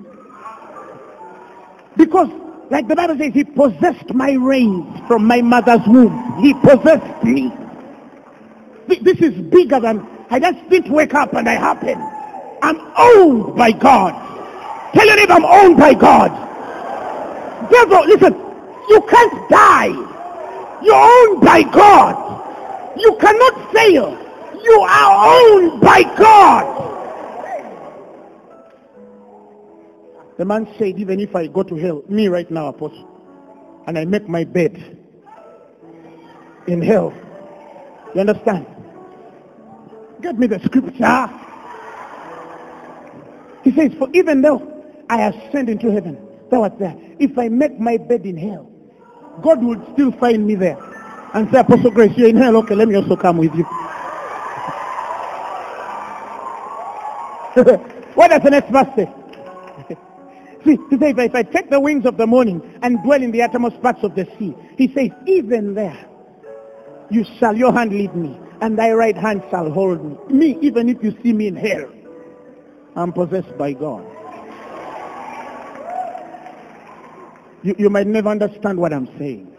Because, like the Bible says, he possessed my reins from my mother's womb. He possessed me. This is bigger than, I just didn't wake up and I happen. I'm owned by God. Tell your neighbor, I'm owned by God. Therefore, listen, you can't die. You're owned by God. You cannot fail. You are owned by God. The man said, even if I go to hell, me right now, Apostle, and I make my bed in hell, you understand? Get me the scripture. He says, for even though I ascend into heaven, that was there. If I make my bed in hell, God would still find me there. And say, Apostle Grace, you're in hell, okay, let me also come with you. What does the next verse say? See, he says, if I take the wings of the morning and dwell in the uttermost parts of the sea, he says, even there, you shall, your hand lead me, and thy right hand shall hold me. Me, even if you see me in hell, I'm possessed by God. You, you might never understand what I'm saying.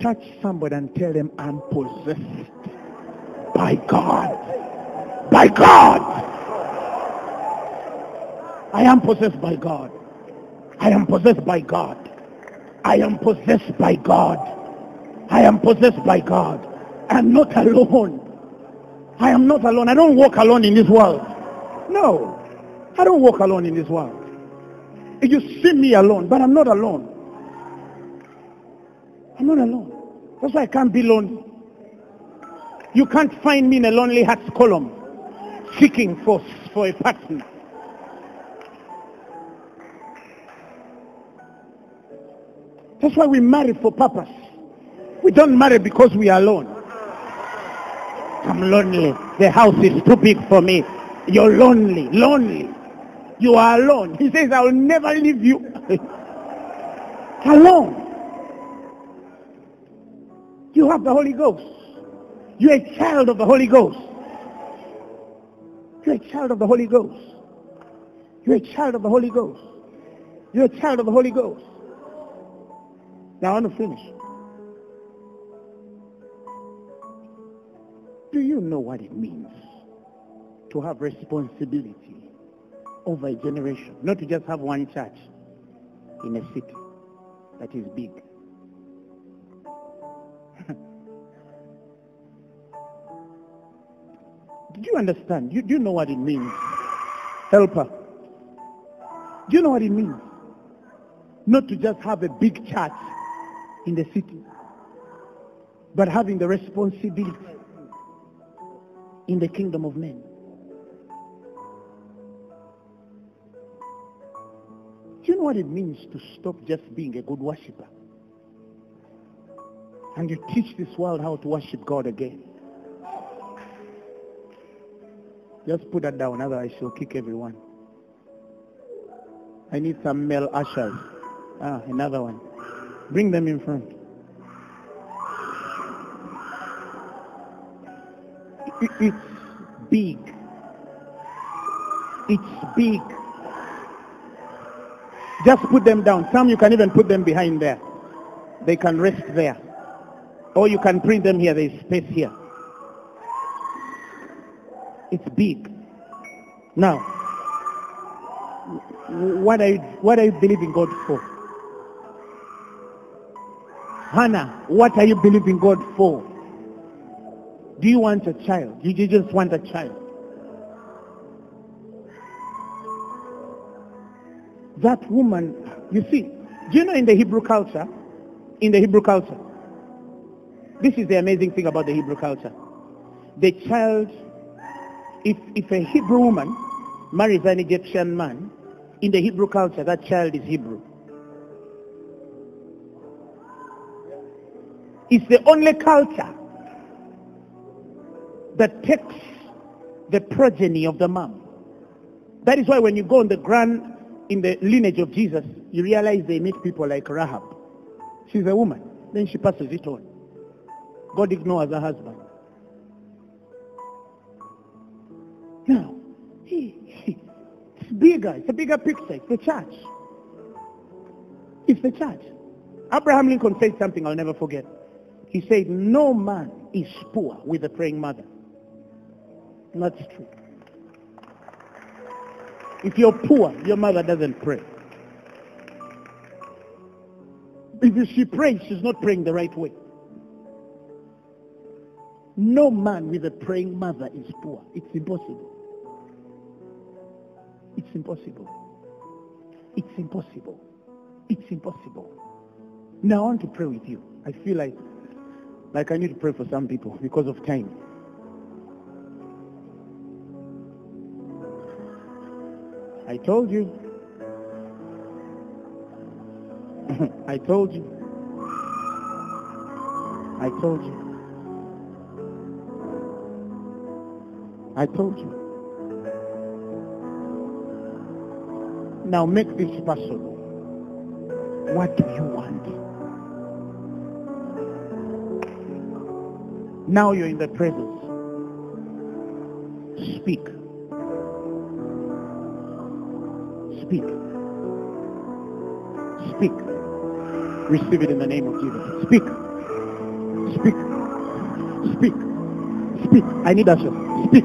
Touch somebody and tell them, I'm possessed by God. By God! I am possessed by God. I am possessed by God. I am possessed by God. I am possessed by God. I am not alone. I am not alone. I don't walk alone in this world. No. I don't walk alone in this world. You see me alone, but I'm not alone. I'm not alone. That's why I can't be lonely. You can't find me in a lonely hearts column seeking for, for a partner. That's why we marry for purpose. We don't marry because we are alone. I'm lonely. The house is too big for me. You're lonely. Lonely. You are alone. He says, I will never leave you. Alone. You have the Holy Ghost. You're a child of the Holy Ghost. You're a child of the Holy Ghost. You're a child of the Holy Ghost. You're a child of the Holy Ghost. Now I want to finish. Do you know what it means to have responsibility over a generation? Not to just have one church in a city that is big. Do you understand? You, do you know what it means? Helper. Do you know what it means? Not to just have a big church in the city, but having the responsibility in the kingdom of men. You know what it means to stop just being a good worshiper? And you teach this world how to worship God again. Just put that down, otherwise you'll kick everyone. I need some male ushers. Ah, another one. Bring them in front. It's big. It's big. Just put them down. Some you can even put them behind there. They can rest there. Or you can print them here. There is space here. It's big. Now, what are you, what are you believing God for? Hannah, what are you believing God for? Do you want a child? Do you just want a child? That woman, you see, do you know in the Hebrew culture, in the Hebrew culture, this is the amazing thing about the Hebrew culture. The child, if, if a Hebrew woman marries an Egyptian man, in the Hebrew culture, that child is Hebrew. It's the only culture that takes the progeny of the mom. That is why when you go on the grand, in the lineage of Jesus, you realize they meet people like Rahab. She's a woman. Then she passes it on. God ignores her husband. Now, he, he, it's bigger. It's a bigger picture. It's the church. It's the church. Abraham Lincoln said something I'll never forget. He said, no man is poor with a praying mother. And that's true. If you're poor, your mother doesn't pray. If she prays, she's not praying the right way. No man with a praying mother is poor. It's impossible. It's impossible. It's impossible. It's impossible. Now I want to pray with you. I feel like, like I need to pray for some people because of time. I told you. I told you. I told you. I told you. Now make this personal. What do you want? Now you're in the presence. Speak. Speak. Speak. Receive it in the name of Jesus. Speak. Speak. Speak. Speak. I need us. Speak.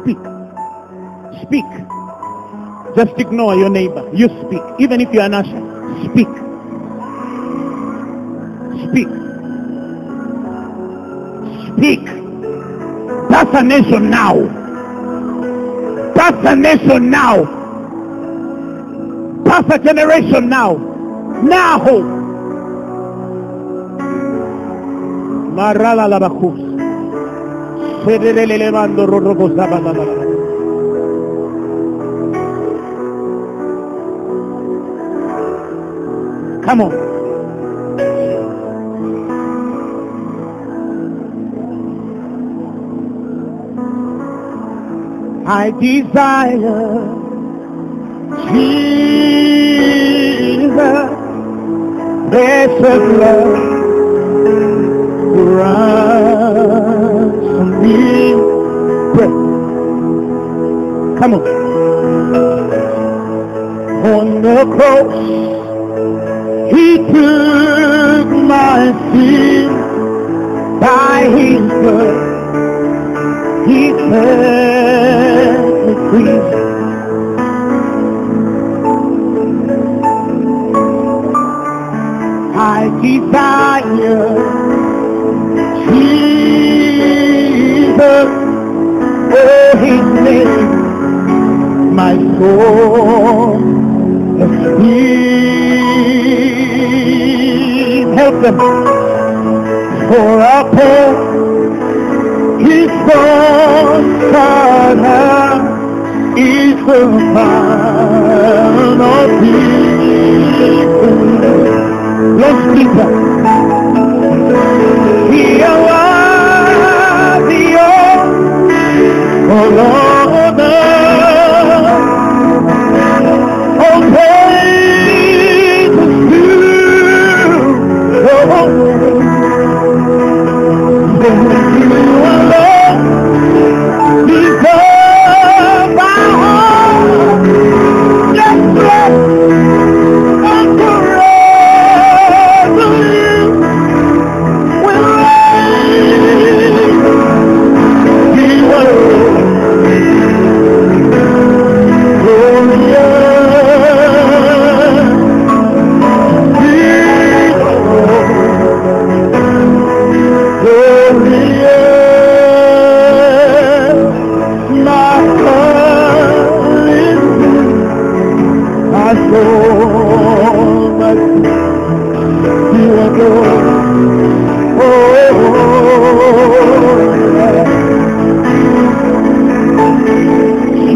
Speak. Speak. Just ignore your neighbor. You speak. Even if you are an usher. Speak. Speak. Speak. That's a nation now. That's a nation now. That's a generation now. Now. Marala la bacus. Sederele levando robo sabala. Come on. I desire Jesus, blessed love, ransom me. Pray. Come on. On the cross, he took my sin by his blood. He set me free. I desire Jesus, oh his name, my soul is his. Help them. For upon his own Son is the Father. cannot be found. Let's speak up. We are worthy of all honor. Oh, praise to oh, oh.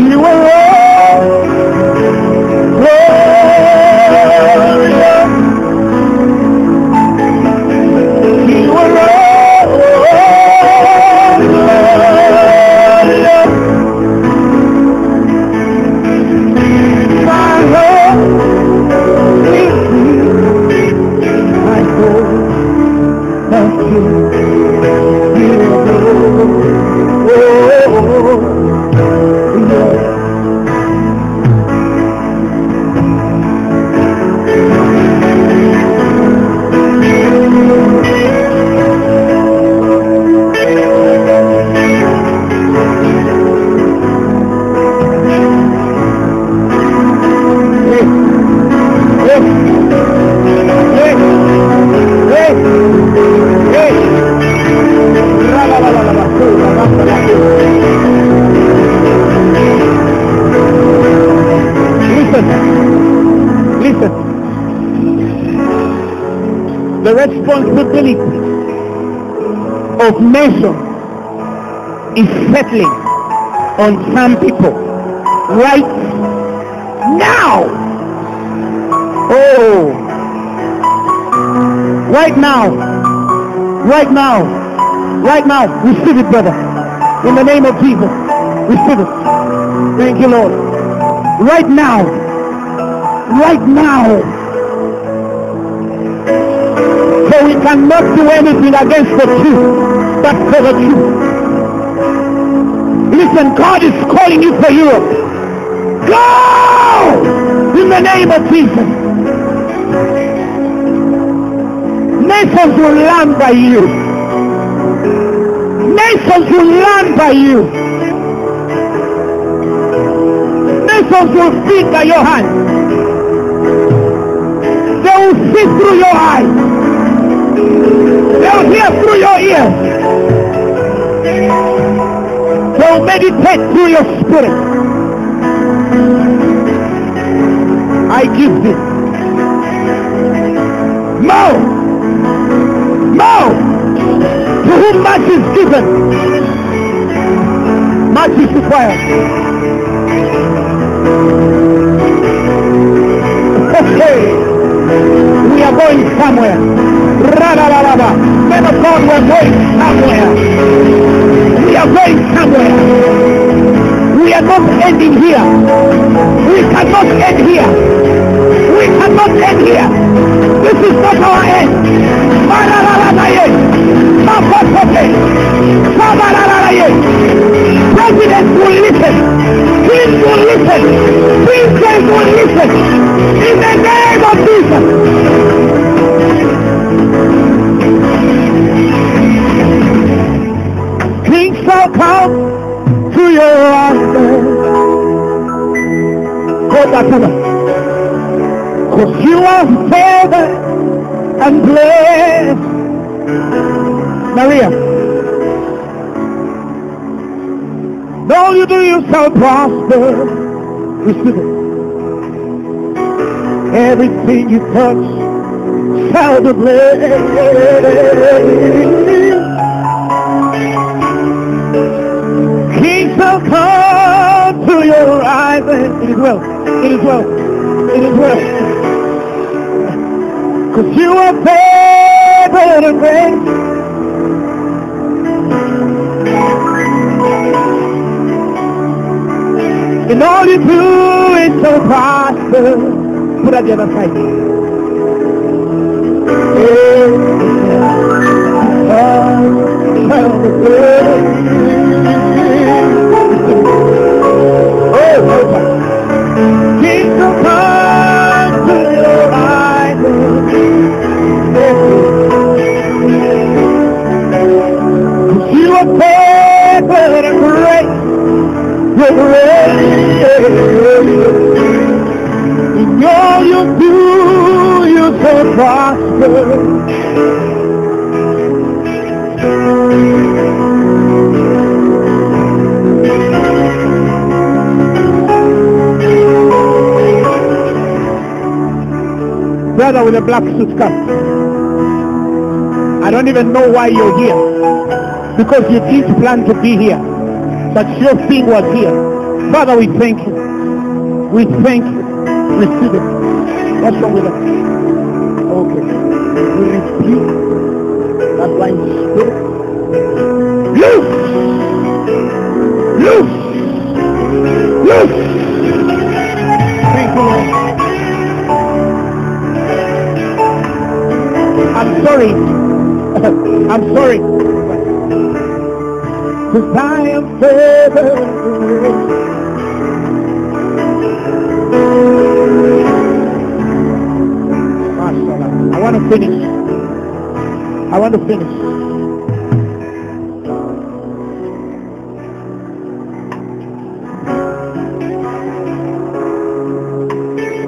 You alone. Of nation is settling on some people right now. Oh, right now, right now, right now. Receive it, brother. In the name of Jesus, receive it. Thank you, Lord. Right now, right now. So we cannot do anything against the truth, but for the truth. Listen, God is calling you for Europe. Go! In the name of Jesus. Nations will learn by you. Nations will learn by you. Nations will feed by your hand. They will see through your eyes. They'll hear through your ears. They'll meditate through your spirit. I give thee. More! More! To whom much is given, much is required. Okay. We are going somewhere. Ra-da-da-da-da. Men of God, we're going somewhere. We are going somewhere. We are not ending here. We cannot end here. We cannot end here. This is not our end. Ba-da-da-da-da-ye. Ma-ba-ba-ba-ba. Ba-ba-da-da-da-ye. President will listen. King will listen. Princess will listen. In the name of Jesus. Kings shall come to your altar. Hold that to us. Because you are favored and blessed. Maria. Though you do, you shall prosper. Receive it. Everything you touch shall be blessed. Kings shall come to your eyes and it is well. It is well. It is well. Because you are better than grace. And all you do is so prosper. Put up the other side. Oh, keep the path to your eyes. You are better than great. You're great. And all you do, you so prosper. Brother with a black suit comes. I don't even know why you're here. Because you didn't plan to be here. But your thing was here. Father, we thank you. We thank you. Receive it. What's wrong with us? Okay. We rebuke that blind spirit. Loose! Loose! Loose! Thank you, Lord. I'm sorry. I'm sorry. Because I am favored. I want to finish. I want to finish.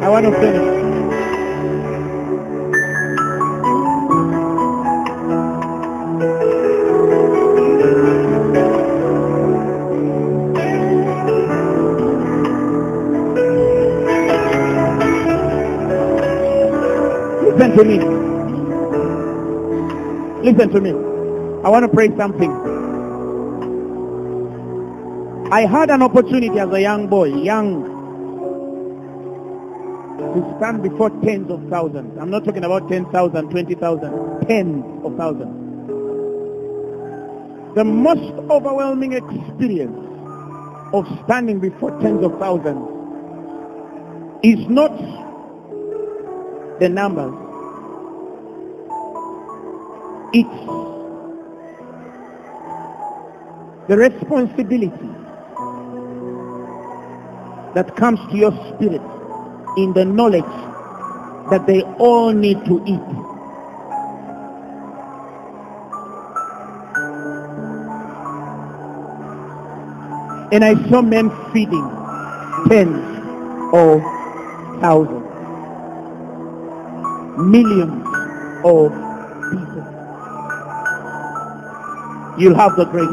I want to finish. Listen to me. Listen to me. I want to pray something. I had an opportunity as a young boy, young, to stand before tens of thousands. I'm not talking about ten thousand, twenty thousand, tens of thousands. The most overwhelming experience of standing before tens of thousands is not the numbers. It's the responsibility that comes to your spirit in the knowledge that they all need to eat. And I saw men feeding tens or thousands, millions of people. You'll have the grace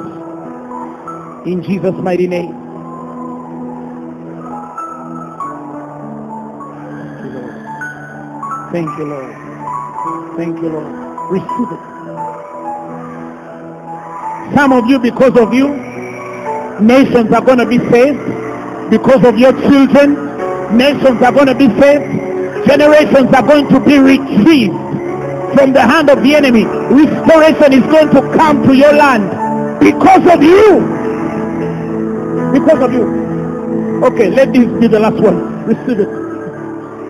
in Jesus' mighty name. Thank you, Lord. Thank you, Lord. Thank you, Lord. Receive it. Some of you, because of you, nations are going to be saved. Because of your children, nations are going to be saved. Generations are going to be retrieved from the hand of the enemy. Restoration is going to come to your land because of you. Because of you. Okay, let this be the last one. Receive it.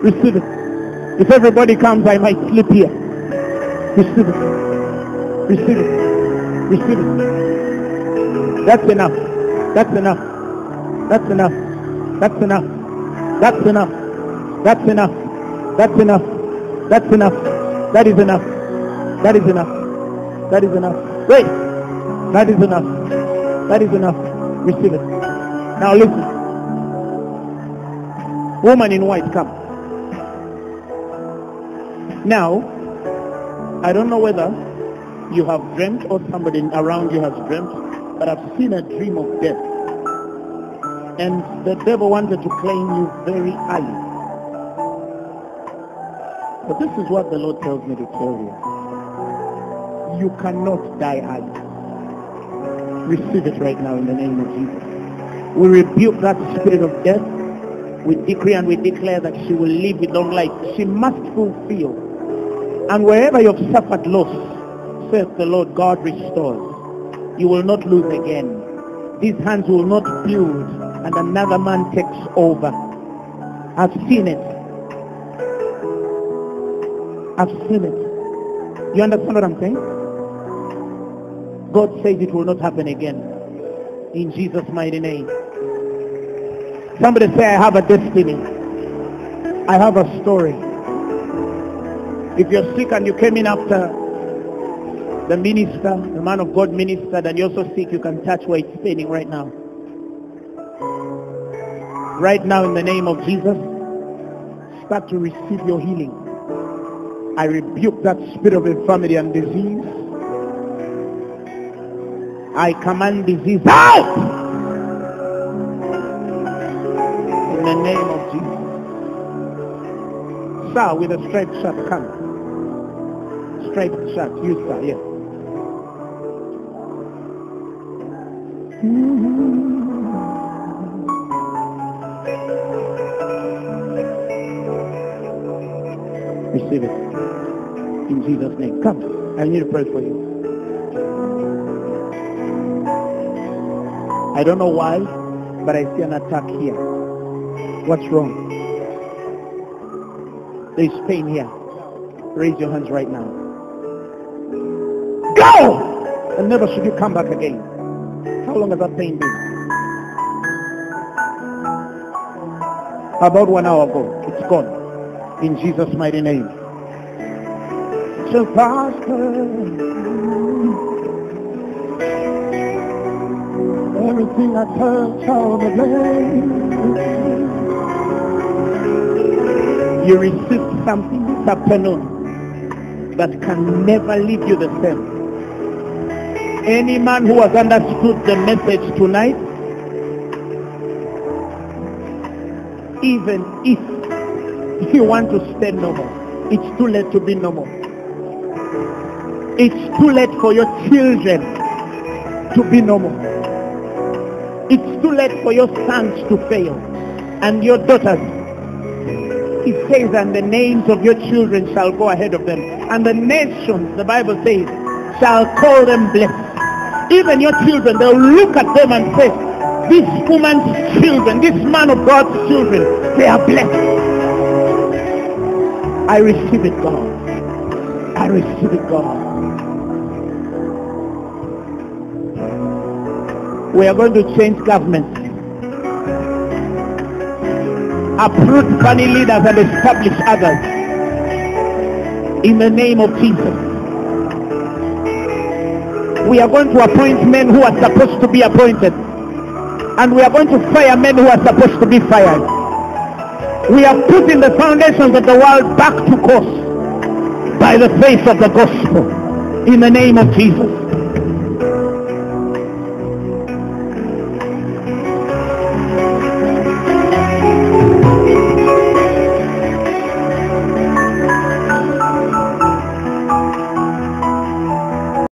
Receive it. If everybody comes, I might sleep here. Receive it. Receive it. Receive it. That's enough. That's enough. That's enough. That's enough. That's enough. That's enough. That's enough. That's enough. That is enough. That is enough. That is enough. Wait. That is enough. That is enough. Receive it. Now listen. Woman in white, come. Now, I don't know whether you have dreamt or somebody around you has dreamt, but I've seen a dream of death. And the devil wanted to claim you very early. But this is what the Lord tells me to tell you. You cannot die early. Receive it right now in the name of Jesus. We rebuke that spirit of death. We decree and we declare that she will live with long life. She must fulfill. And wherever you have suffered loss, saith the Lord, God restores. You will not lose again. These hands will not build and another man takes over. I've seen it. I've seen it. You understand what I'm saying? God says it will not happen again. In Jesus' mighty name. Somebody say, I have a destiny. I have a story. If you're sick and you came in after the minister, the man of God ministered, and you're so sick, you can touch where it's paining right now. Right now, in the name of Jesus, start to receive your healing. I rebuke that spirit of infirmity and disease. I command disease out! In the name of Jesus. Sir, with a striped shirt, come. Striped shirt, you sir, yes. Mm-hmm. Receive it. In Jesus' name. Come. I need to pray for you. I don't know why, but I see an attack here. What's wrong? There's pain here. Raise your hands right now. Go! And never should you come back again. How long has that pain been? About one hour ago. It's gone. In Jesus' mighty name. So pastor, everything I touch, all the blame. You receive something this afternoon that can never leave you the same. Any man who has understood the message tonight, even if you want to stay normal, it's too late to be normal. It's too late for your children to be normal. It's too late for your sons to fail and your daughters. He says, and the names of your children shall go ahead of them. And the nations, the Bible says, shall call them blessed. Even your children, they'll look at them and say, this woman's children, this man of God's children, they are blessed. I receive it, God. I receive it, God. We are going to change government. Uproot funny leaders and establish others. In the name of Jesus. We are going to appoint men who are supposed to be appointed. And we are going to fire men who are supposed to be fired. We are putting the foundations of the world back to course by the faith of the gospel. In the name of Jesus.